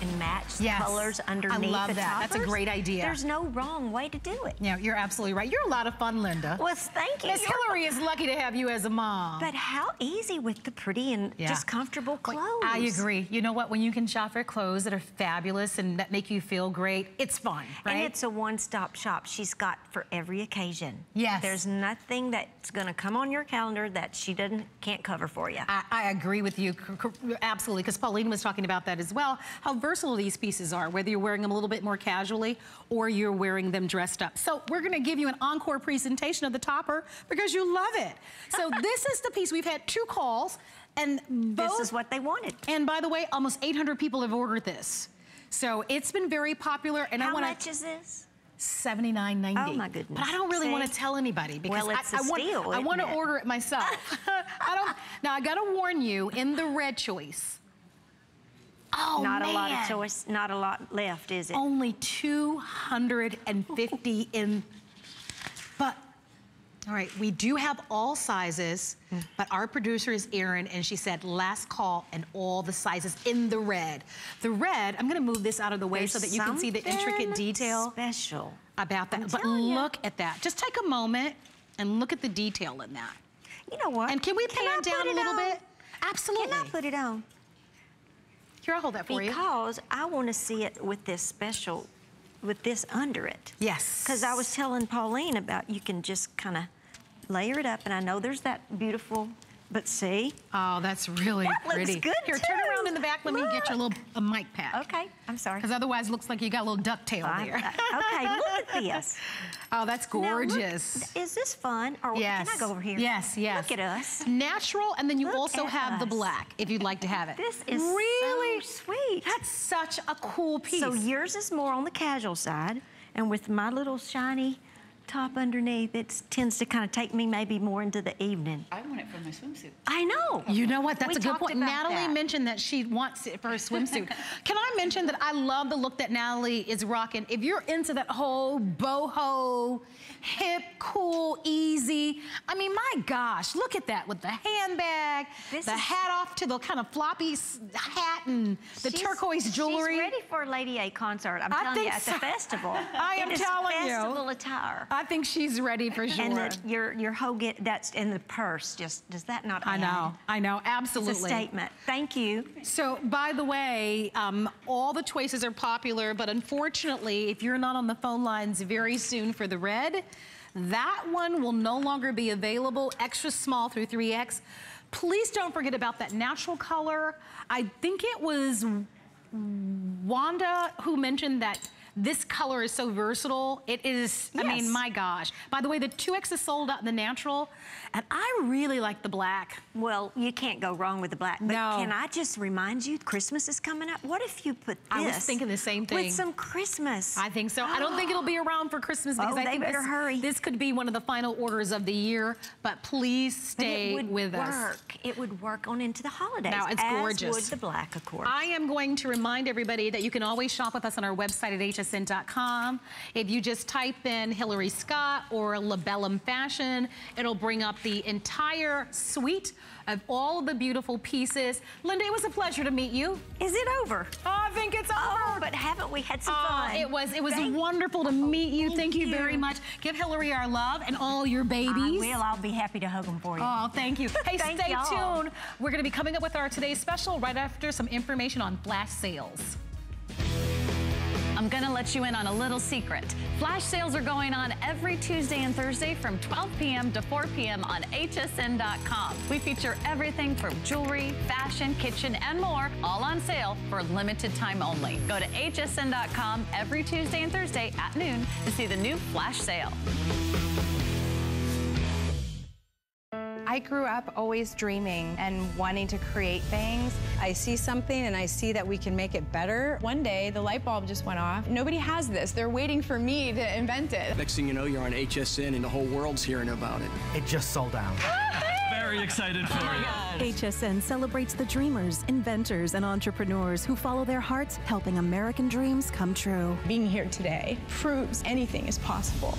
and match the colors underneath the toppers. I love that. That's a great idea. There's no wrong way to do it. Yeah, you're absolutely right. You're a lot of fun, Linda. Well, thank you. Miss Hillary is lucky to have you as a mom. But how easy with the pretty and just comfortable clothes. Well, I agree. You know what? When you can shop for clothes that are fabulous and that make you feel great, it's fun, right? And it's a one-stop shop. She's got for every occasion. Yes. There's nothing that's going to come on your calendar that she can't cover for you. I agree with you absolutely, because Pauline was talking about that as well, how versatile these pieces are, whether you're wearing them a little bit more casually or you're wearing them dressed up. So we're going to give you an encore presentation of the topper because you love it. So this is the piece. We've had 2 calls, and both, this is what they wanted. And by the way, almost 800 people have ordered this. So it's been very popular. And how much is this? $79.90. Oh my goodness! But I don't really want to tell anybody because I want to order it myself. I don't. Now I got to warn you, in the red choice. Oh, Not a lot of choice, not a lot left, is it? Only 250 in, but, all right, we do have all sizes, but our producer is Erin, and she said last call and all the sizes in the red. The red, I'm gonna move this out of the way so that you can see the intricate detail. Special about that, but look at that. Just take a moment and look at the detail in that. You know what? And can we pan down a little bit? Absolutely. Can I put it on? Here, I'll hold that for you. Because I want to see it with this special, with this under it. Yes. Because I was telling Pauline about you can just kind of layer it up, and I know there's that beautiful, but see? Oh, that's really pretty. That looks good, too. Turn around in the back. Let me get your little mic pack. Okay, I'm sorry. Because otherwise it looks like you got a little ducktail there. Okay, look at this. Oh, that's gorgeous. Now, look, is this fun? Or can I go over here? Yes, yes. Look at us. Natural, and then you also have the black, if you'd like to have it. This is really so sweet. That's such a cool piece. So yours is more on the casual side, and with my little shiny top underneath, it tends to kind of take me maybe more into the evening. I want it for my swimsuit. I know. You know what? That's a good point. Natalie mentioned that she wants it for her swimsuit. Can I mention that I love the look that Natalie is rocking? If you're into that whole boho, hip, cool, easy, I mean, my gosh, look at that with the handbag, the hat off to the kind of floppy hat and the turquoise jewelry. She's ready for a Lady A concert, I'm telling you, at the festival. I am telling you. It is festival attire. I think she's ready for sure. And the, your whole that's in the purse. Just does that not? I know, absolutely. It's a statement. Thank you. So, by the way, all the choices are popular, but unfortunately, if you're not on the phone lines very soon for the red, that one will no longer be available. Extra small through 3X. Please don't forget about that natural color. I think it was Wanda who mentioned that. This color is so versatile. It is, I mean, my gosh. By the way, the 2X is sold out in the natural, and I really like the black. Well, you can't go wrong with the black. But can I just remind you, Christmas is coming up. What if you put this? I was thinking the same thing. With some Christmas. I think so. I don't think it'll be around for Christmas because I think better hurry. This could be one of the final orders of the year, but please stay with us. It would work on into the holidays. Now, it's gorgeous. As would the black, of course. I am going to remind everybody that you can always shop with us on our website at HSN. hsn.com. If you just type in Hillary Scott or LaBellum Fashion, it'll bring up the entire suite of all the beautiful pieces. Linda, it was a pleasure to meet you. Is it over? Oh, I think it's over. Oh, but haven't we had some fun? It was wonderful to meet you. Thank you very much. Give Hillary our love and all your babies. I will. I'll be happy to hug them for you. Oh, thank you. Hey, stay tuned. We're going to be coming up with our today's special right after some information on flash sales. I'm gonna let you in on a little secret. Flash sales are going on every Tuesday and Thursday from 12 p.m. to 4 p.m. on hsn.com. We feature everything from jewelry, fashion, kitchen, and more, all on sale for limited time only. Go to hsn.com every Tuesday and Thursday at noon to see the new flash sale. I grew up always dreaming and wanting to create things. I see something and I see that we can make it better. One day, the light bulb just went off. Nobody has this. They're waiting for me to invent it. Next thing you know, you're on HSN and the whole world's hearing about it. It just sold out. Very excited for you. HSN celebrates the dreamers, inventors, and entrepreneurs who follow their hearts, helping American dreams come true. Being here today proves anything is possible.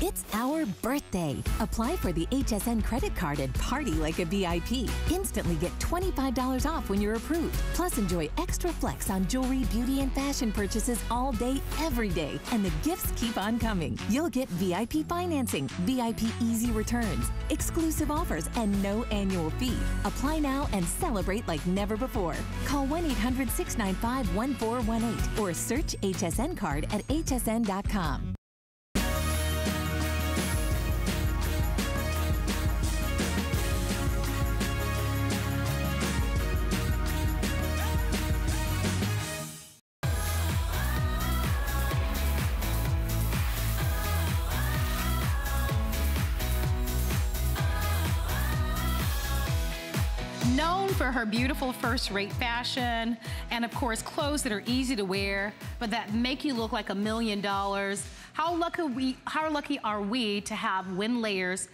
It's our birthday. Apply for the HSN credit card and party like a VIP. Instantly get $25 off when you're approved. Plus, enjoy extra flex on jewelry, beauty, and fashion purchases all day, every day. And the gifts keep on coming. You'll get VIP financing, VIP easy returns, exclusive offers, and no annual fee. Apply now and celebrate like never before. Call 1-800-695-1418 or search HSN card at hsn.com. Her beautiful first-rate fashion and, of course, clothes that are easy to wear but that make you look like $1 million. How lucky are we to have Wynn layers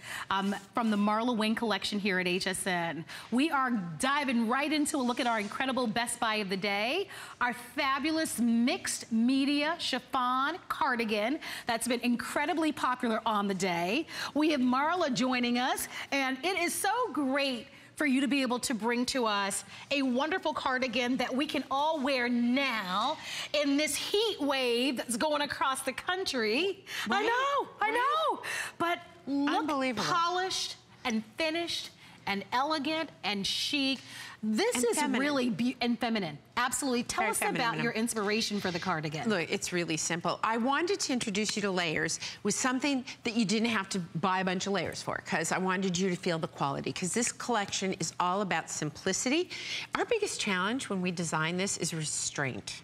from the Marlo Wynn collection here at HSN. We are diving right into a look at our incredible Best Buy of the day, our fabulous mixed media chiffon cardigan that's been incredibly popular on the day. We have Marlo joining us, and it is so great for you to be able to bring to us a wonderful cardigan that we can all wear now in this heat wave that's going across the country. Right? I know. But look polished and finished and elegant and chic. This is feminine. And feminine. Absolutely. Tell us about your inspiration for the cardigan. Look, it's really simple. I wanted to introduce you to layers with something that you didn't have to buy a bunch of layers for, because I wanted you to feel the quality, because this collection is all about simplicity. Our biggest challenge when we design this is restraint.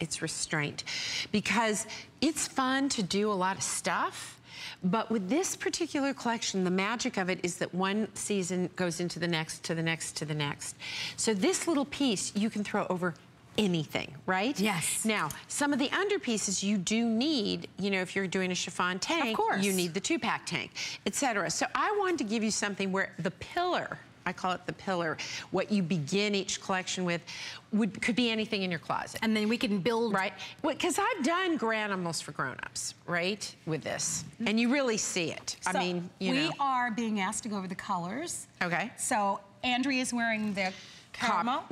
It's restraint, because it's fun to do a lot of stuff. But with this particular collection, the magic of it is that one season goes into the next, to the next, to the next. So this little piece, you can throw over anything, right? Yes. Now, some of the underpieces you do need, you know, if you're doing a chiffon tank, of course, you need the two-pack tank, etc. So I wanted to give you something where the pillar, I call it the pillar, what you begin each collection with, could be anything in your closet. And then we can build, right? Because I've done granimals for grown-ups, right, with this. And you really see it. So I mean, we are being asked to go over the colors. Okay. So Andrea's wearing the caramel.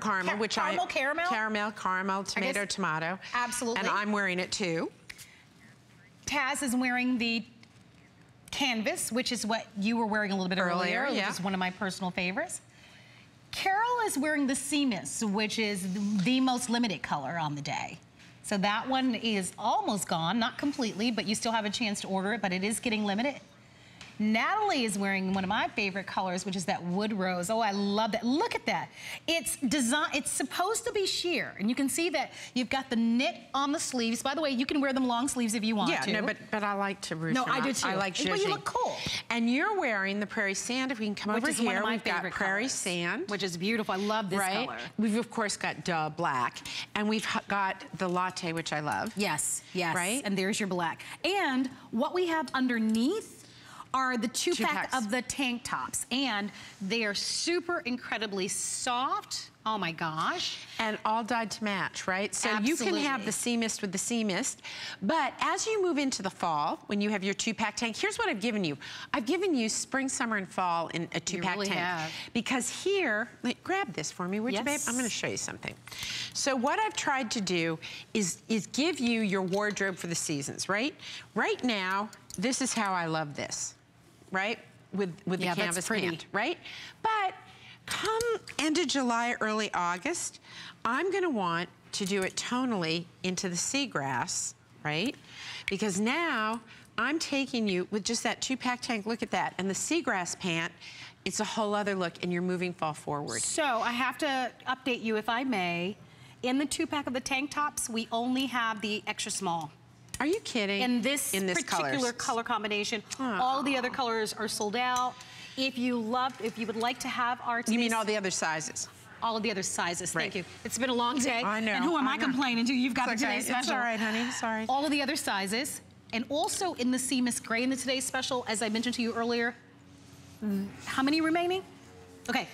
Caramel, tomato, tomato. Absolutely. And I'm wearing it too. Taz is wearing the canvas, which is what you were wearing a little bit earlier, which is one of my personal favorites. Carol is wearing the sea mist, which is the most limited color on the day. So that one is almost gone, not completely, but you still have a chance to order it, but it is getting limited. Natalie is wearing one of my favorite colors, which is that wood rose. Oh, I love that. Look at that. It's design. It's supposed to be sheer, and you can see that you've got the knit on the sleeves. By the way, you can wear them long sleeves if you want to. Yeah, no, but I like to ruche. No, I do too. I like to. Well, you look cool. And you're wearing the prairie sand. If we can come over here, we've got prairie sand, which is beautiful. I love this color. We've of course got black, and we've got the latte, which I love. Yes, yes. Right, and there's your black. And what we have underneath are the two pack of the tank tops, and they are super incredibly soft. Oh my gosh. And all dyed to match, right? So you can have the sea mist with the sea mist. But as you move into the fall, when you have your two-pack tank, here's what I've given you. I've given you spring, summer, and fall in a two-pack tank. Have. Because here, like, grab this for me, would you, babe? I'm gonna show you something. So what I've tried to do is give you your wardrobe for the seasons, right? Right now, this is how I love this. Right? With the canvas pant, right? But come end of July, early August, I'm gonna want to do it tonally into the seagrass, right? Because now I'm taking you with just that two-pack tank, look at that, and the seagrass pant, it's a whole other look, and you're moving fall forward. So I have to update you, if I may. In the two-pack of the tank tops, we only have the extra small. Are you kidding? In this particular color combination. Aww. All the other colors are sold out. If you would like to have our... You mean all the other sizes? All of the other sizes, right. Thank you. It's been a long day. I know. And who am I complaining to? You've got the today's special. It's all right, honey, sorry. All of the other sizes, and also in the sea mist gray in the today's special, as I mentioned to you earlier. How many remaining? Okay,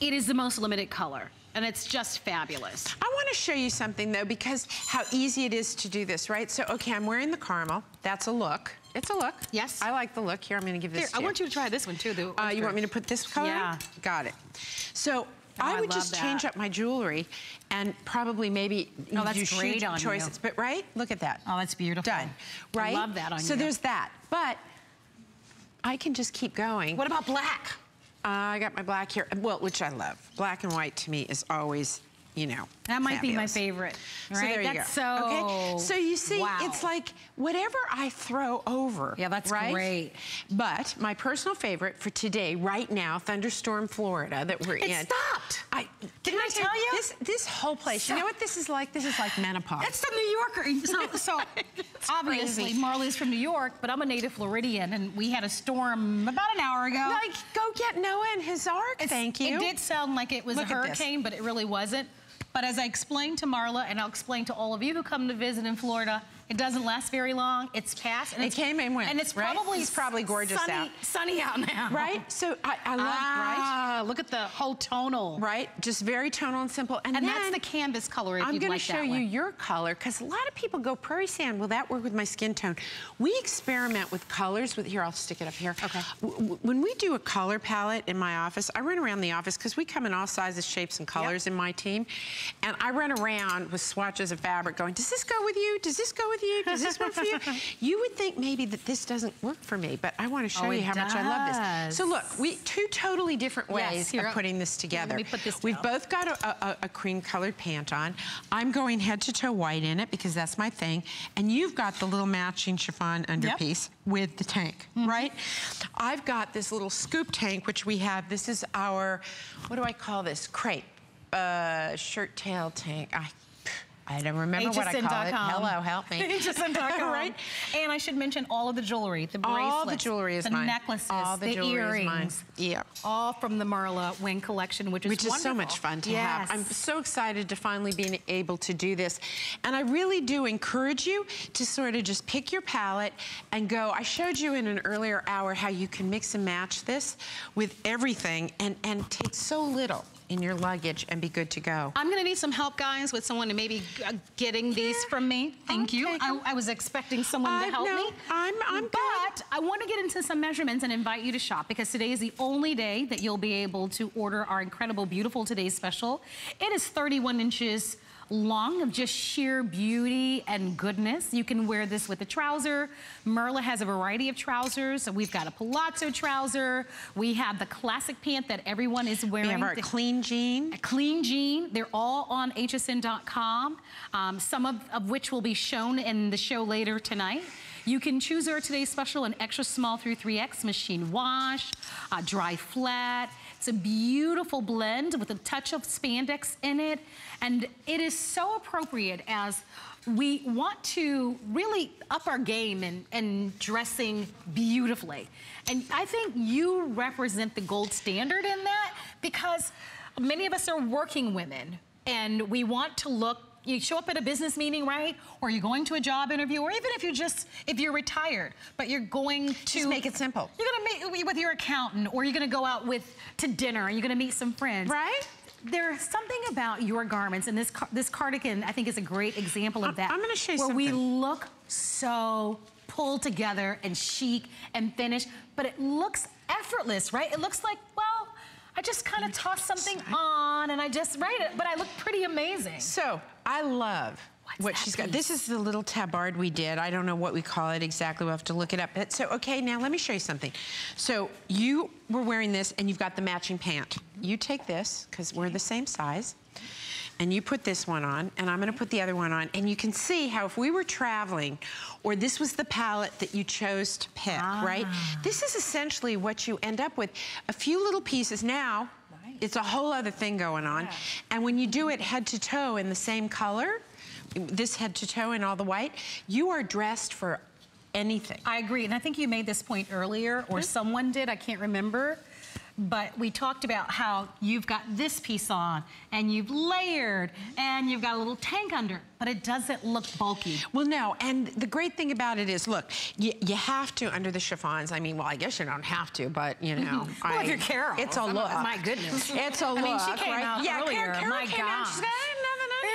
it is the most limited color. And it's just fabulous. I want to show you something, though, because how easy it is to do this, right? So, okay, I'm wearing the caramel. That's a look. It's a look. Yes. I like the look. Here, I'm going to give this to you. I want you to try this one, too. You want me to put this color in? Yeah. Got it. So... Oh, I would just change up my jewelry and probably maybe do great on choices. You. But right? Look at that. Oh, that's beautiful. Done. Right? I love that on you. So there's that. But I can just keep going. What about black? I got my black here. Well, which I love. Black and white to me is always, you know, that might be my favorite. Right? So there you go. Okay. So you see, it's like whatever I throw over. Yeah, that's great. But my personal favorite for today, right now, thunderstorm Florida that we're in. It stopped. Didn't I tell you? This whole place. You know what this is like? This is like menopause. It's the New Yorker. So obviously, Marley's from New York, but I'm a native Floridian, and we had a storm about an hour ago. Like, go get Noah and his ark. Thank you. It did sound like it was a hurricane, but it really wasn't. But as I explained to Marla, and I'll explain to all of you who come to visit in Florida, it doesn't last very long. It's past. And it came and went. And it's probably gorgeous out. Sunny out now. Right? So I like, right? Look at the whole tonal. Right? Just very tonal and simple. And then, that's the canvas color if you'd like that one. I'm going to show you your color, because a lot of people go prairie sand. Will that work with my skin tone? We experiment with colors. Here, I'll stick it up here. Okay. When we do a color palette in my office, I run around the office, because we come in all sizes, shapes, and colors in my team. And I run around with swatches of fabric going, does this go with you? Does this go with you? Does this work for you? You would think maybe that this doesn't work for me, but I want to show you how much I love this. So look, two totally different ways of putting this together. We've both got a cream-colored pant on. I'm going head-to-toe white in it because that's my thing. And you've got the little matching chiffon underpiece with the tank, right? I've got this little scoop tank, which we have. This is our, what do I call this? Crepe. Shirt tail tank. I don't remember what I call it. Hello, help me. HSN.com. Right? And I should mention all of the jewelry, the bracelets. All the jewelry is mine. The necklaces, the earrings. Yeah. All from the Marla Wynn collection, which is wonderful. So much fun to have. I'm so excited to finally being able to do this. And I really do encourage you to sort of just pick your palette and go. I showed you in an earlier hour how you can mix and match this with everything and take so little in your luggage and be good to go. I'm gonna need some help, guys, with someone to maybe getting these from me. Thank you. I was expecting someone to help me. I'm good. But I wanna get into some measurements and invite you to shop, because today is the only day that you'll be able to order our incredible, beautiful today's special. It is 31 inches long of just sheer beauty and goodness. You can wear this with a trouser. Marla has a variety of trousers. So we've got a palazzo trouser. We have the classic pant that everyone is wearing. We have our clean jean. A clean jean. They're all on hsn.com, some of which will be shown in the show later tonight. You can choose our today's special, an extra small through 3X machine wash, dry flat. It's a beautiful blend with a touch of spandex in it. And it is so appropriate as we want to really up our game in dressing beautifully. And I think you represent the gold standard in that, because many of us are working women and we want to look, you show up at a business meeting, right? Or you're going to a job interview, or even if you just, if you're retired, but you're going to just make it simple. You're gonna meet with your accountant, or you're gonna go out with to dinner and you're gonna meet some friends. Right? There's something about your garments, and this cardigan, I think, is a great example of that. I'm gonna show you something. Where we look so pulled together and chic and finished, but it looks effortless, right? It looks like, well, I just kind of toss something on and I just, right? But I look pretty amazing. So, I love what she's got. This is the little tabard we did. I don't know what we call it exactly. We'll have to look it up. But so, okay, now let me show you something. So, you were wearing this and you've got the matching pant. You take this, because we're the same size, and you put this one on, and I'm gonna put the other one on, and you can see how if we were traveling, or this was the palette that you chose to pick, right? This is essentially what you end up with. A few little pieces now, it's a whole other thing going on. Yeah. And when you do it head to toe in the same color, this head to toe in all the white, you are dressed for anything. I agree, and I think you made this point earlier, or someone did, I can't remember. But we talked about how you've got this piece on, and you've layered, and you've got a little tank under, but it doesn't look bulky. Well, no, and the great thing about it is, look, you have to, under the chiffons, I mean, well, I guess you don't have to, but, you know. Well, if you're Carol. It's a look. My goodness. It's a look, right? I mean, she came out earlier. Carol came out, she's like, I have nothing under.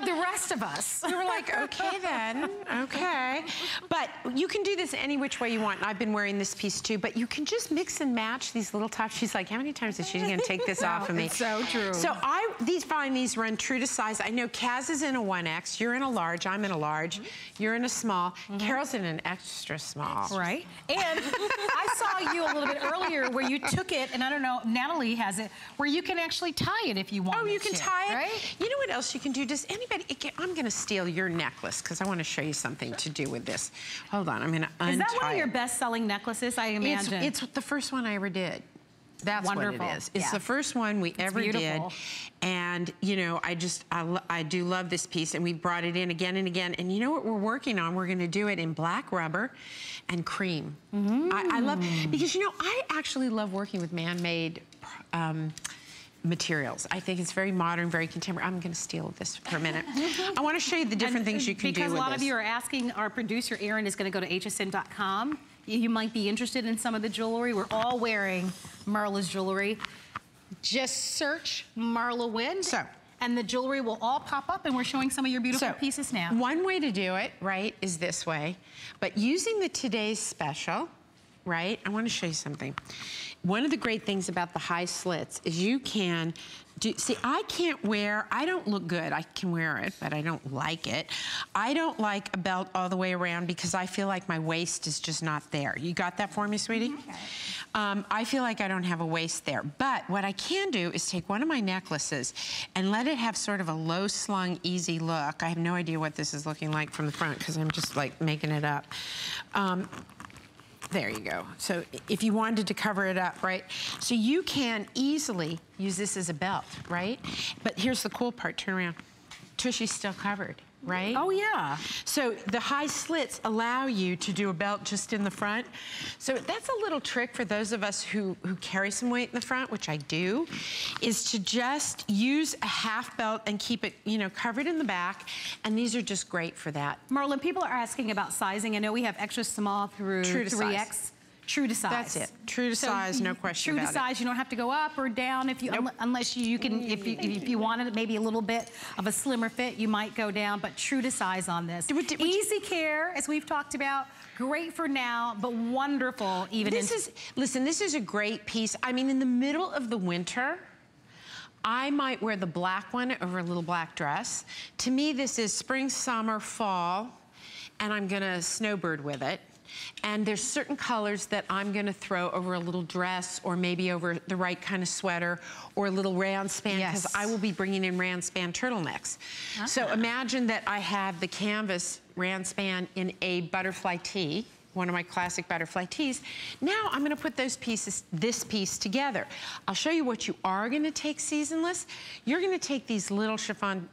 But the rest of us. We were like, okay then, okay. But you can do this any which way you want, and I've been wearing this piece too, but you can just mix and match these little tops. She's like, how many times is she gonna take this off of me? It's so true. So I find these run true to size. I know Kaz is in a 1X, you're in a large, I'm in a large, you're in a small, Carol's in an extra small. Right, and I saw you a little bit earlier where you took it, and I don't know, Natalie has it, where you can actually tie it if you want to. Oh, you can tie it. Right? You know what else you can do? Does anybody, I'm gonna steal your necklace because I wanna show you something to do with this. Hold on, I'm gonna untie it. Is that one of your best-selling necklaces, I imagine? It's the first one I ever did. That's wonderful. What it is. It's the first one we ever did. And, you know, I do love this piece, and we brought it in again and again. And you know what we're working on? We're gonna do it in black rubber and cream. I love, because, you know, I actually love working with man-made materials. I think it's very modern, very contemporary. I'm gonna steal this for a minute. I wanna show you the different things you can do with this. Because a lot of you are asking, our producer, Erin, is gonna go to hsn.com. You might be interested in some of the jewelry. We're all wearing Marla's jewelry. Just search Marlo Wynn, and the jewelry will all pop up, and we're showing some of your beautiful pieces now. One way to do it, right, is this way. But using the today's special, right, I want to show you something. One of the great things about the high slits is you can do, see, I can't wear, I don't look good. I can wear it, but I don't like it. I don't like a belt all the way around because I feel like my waist is just not there. You got that for me, sweetie? Okay. I feel like I don't have a waist there. But what I can do is take one of my necklaces and let it have sort of a low slung, easy look. I have no idea what this is looking like from the front because I'm just like making it up. There you go. So if you wanted to cover it up, right? So you can easily use this as a belt, right? But here's the cool part, turn around. Tushy's still covered, right? Oh yeah. So the high slits allow you to do a belt just in the front. So that's a little trick for those of us who carry some weight in the front, which I do, is to just use a half belt and keep it, you know, covered in the back. And these are just great for that. Marlon, people are asking about sizing. I know we have extra small through 3X. True to size. That's it. True to size, no question about it. True to size, you don't have to go up or down if you, unless you can, if you wanted maybe a little bit of a slimmer fit, you might go down, but true to size on this. Easy care, as we've talked about, great for now, but wonderful even. This is, listen, this is a great piece. I mean, in the middle of the winter, I might wear the black one over a little black dress. To me, this is spring, summer, fall, and I'm gonna snowbird with it. And there's certain colors that I'm gonna throw over a little dress or maybe over the right kind of sweater or a little Ranspan, because yes, I will be bringing in Ranspan turtlenecks. Uh-huh. So imagine that I have the canvas Ranspan in a butterfly tee, one of my classic butterfly tees. Now I'm gonna put those pieces, this piece together. I'll show you what you are gonna take seasonless. You're gonna take these little chiffon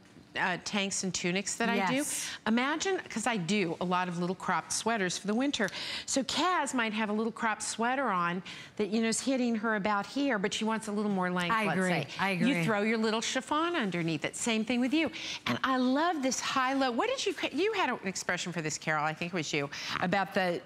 tanks and tunics that yes, I do. Imagine, because I do a lot of little cropped sweaters for the winter. So Kaz might have a little cropped sweater on that, you know, is hitting her about here, but she wants a little more length, let's say. I agree. You throw your little chiffon underneath it. Same thing with you. And I love this high-low. What did you had an expression for this, Carol, I think it was you, about the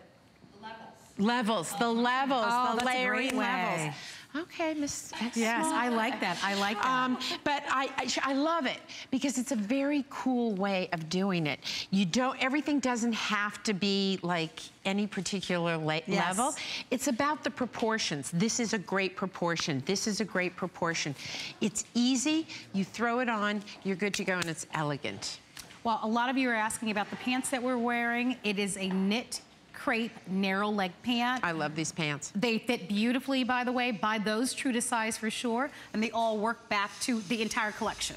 levels, the levels, the layering levels. Okay, Miss. Yes, I like that. I like that. But I love it because it's a very cool way of doing it. You don't. Everything doesn't have to be like any particular level. It's about the proportions. This is a great proportion. This is a great proportion. It's easy. You throw it on. You're good to go, and it's elegant. Well, a lot of you are asking about the pants that we're wearing. It is a knit crepe narrow leg pant. I love these pants. They fit beautifully, by the way. Buy those true to size for sure, and they all work back to the entire collection.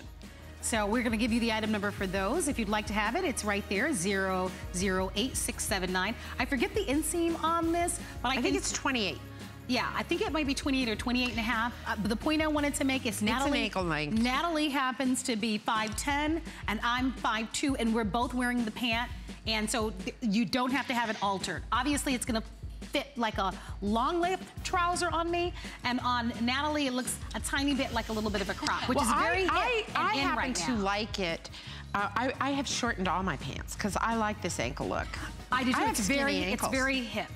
So we're going to give you the item number for those. If you'd like to have it, it's right there, 008679. I forget the inseam on this, but I think it's 28. Yeah, I think it might be 28 or 28 and a half. But the point I wanted to make is Natalie, an ankle length. Natalie happens to be 5'10", and I'm 5'2", and we're both wearing the pant. And so you don't have to have it altered. Obviously, it's going to fit like a long-length trouser on me, and on Natalie, it looks a tiny bit like a little bit of a crop, which is very hip and in right now. I happen to like it. I have shortened all my pants because I like this ankle look. I do too. It's very hip.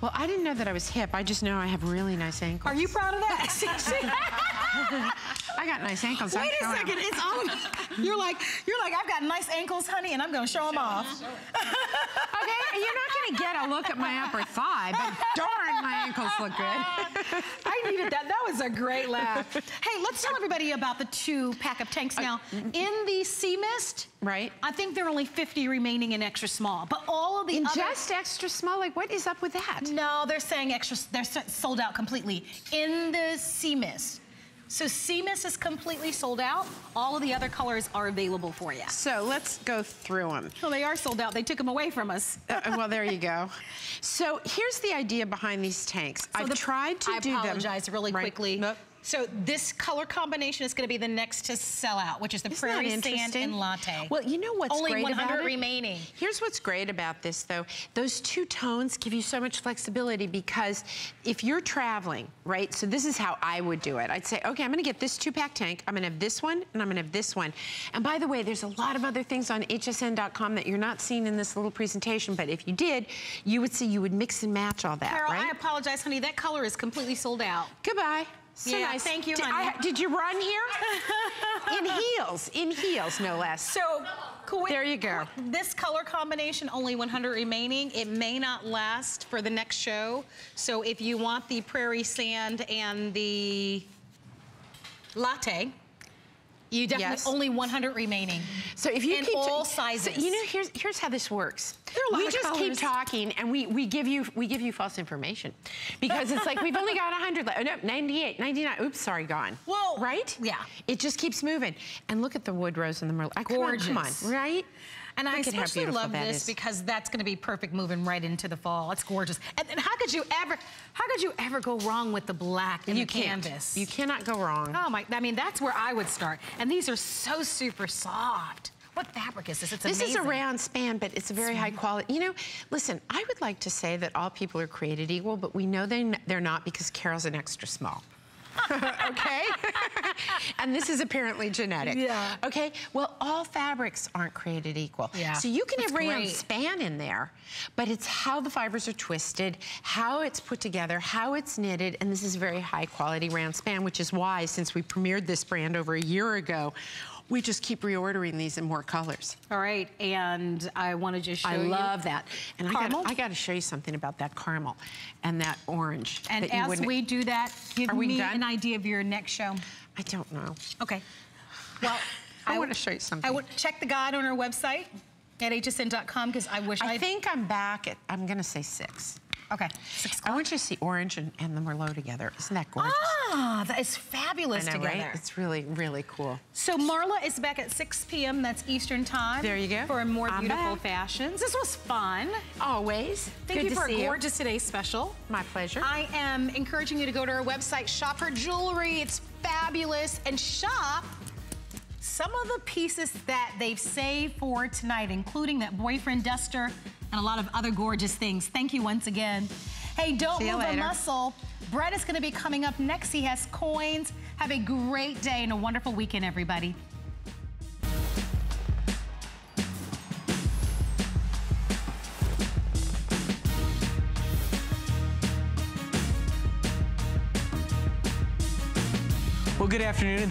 Well, I didn't know that I was hip. I just know I have really nice ankles. Are you proud of that? I got nice ankles. Wait a second, it's on. You're like, I've got nice ankles, honey, and I'm going to show them off. Sure. Okay, you're not going to get a look at my upper thigh, but darn, my ankles look good. I needed that. That was a great laugh. Hey, let's tell everybody about the 2-pack of tanks now. In the Sea Mist, right? I think there are only 50 remaining in extra small, but all of the just extra small, like what is up with that? No, they're saying extra, they're sold out completely in the Sea Mist. So Sea Mist is completely sold out. All of the other colors are available for you. So let's go through them. Well, they are sold out. They took them away from us. Well, there you go. So here's the idea behind these tanks. So I apologize really quickly. Nope. So this color combination is going to be the next to sell out, which is the Prairie Sand and Latte. Well, you know what's great about it? Only 100 remaining. Here's what's great about this, though. Those two tones give you so much flexibility because if you're traveling, right, so this is how I would do it. I'd say, okay, I'm going to get this 2-pack tank. I'm going to have this one, and I'm going to have this one. And by the way, there's a lot of other things on hsn.com that you're not seeing in this little presentation, but if you did, you would see you would mix and match all that, Carol, right? I apologize, honey. That color is completely sold out. Goodbye. So yeah, nice. Thank you, honey. Did you run here? In heels, no less. So, there you go. This color combination, only 100 remaining. It may not last for the next show. So if you want the Prairie Sand and the Latte, you definitely only 100 remaining. So if you keep all sizes, so, you know, here's how this works. There are a lot of colors. We just keep talking, and we give you false information because it's like we've only got 100. Oh, no, 98, 99. Oops, sorry, gone. Well, right? Yeah. It just keeps moving. And look at the wood rose and the merlot. Gorgeous. Come on, right? And I especially love this because that's going to be perfect moving right into the fall. It's gorgeous. And how could you ever go wrong with the black and the canvas? You cannot go wrong. Oh my! I mean, that's where I would start. And these are so super soft. What fabric is this? It's amazing. This is a Ranspan, but it's a very high quality. You know, listen, I would like to say that all people are created equal, but we know they're not because Carol's an extra small. Okay? And this is apparently genetic. Yeah. Okay? Well, all fabrics aren't created equal. Yeah. So you can have Ranspan in there, but it's how the fibers are twisted, how it's put together, how it's knitted, and this is very high quality Ranspan, which is why, since we premiered this brand over a year ago, we just keep reordering these in more colors. All right, and I want to just show you. I love that. And I got to show you something about that caramel and that orange. And that as we do that, give me an idea of your next show. I don't know. Okay. Well, I want to show you something. I would check the guide on our website. at hsn.com because I wish I think I'm back at, I'm going to say 6. Okay, 6 o'clock. I want you to see Orange and the Merlot together. Isn't that gorgeous? Ah, that is fabulous together. I know, right? It's really, really cool. So Marla is back at 6 p.m. That's Eastern time. There you go. For more beautiful fashions. This was fun. Always. Thank you for a gorgeous today's special. My pleasure. I am encouraging you to go to our website, shop her jewelry. It's fabulous. And shop some of the pieces that they've saved for tonight, including that boyfriend duster, and a lot of other gorgeous things. Thank you once again. Hey, don't move a muscle. Brett is going to be coming up next. He has coins. Have a great day and a wonderful weekend, everybody. Well, good afternoon.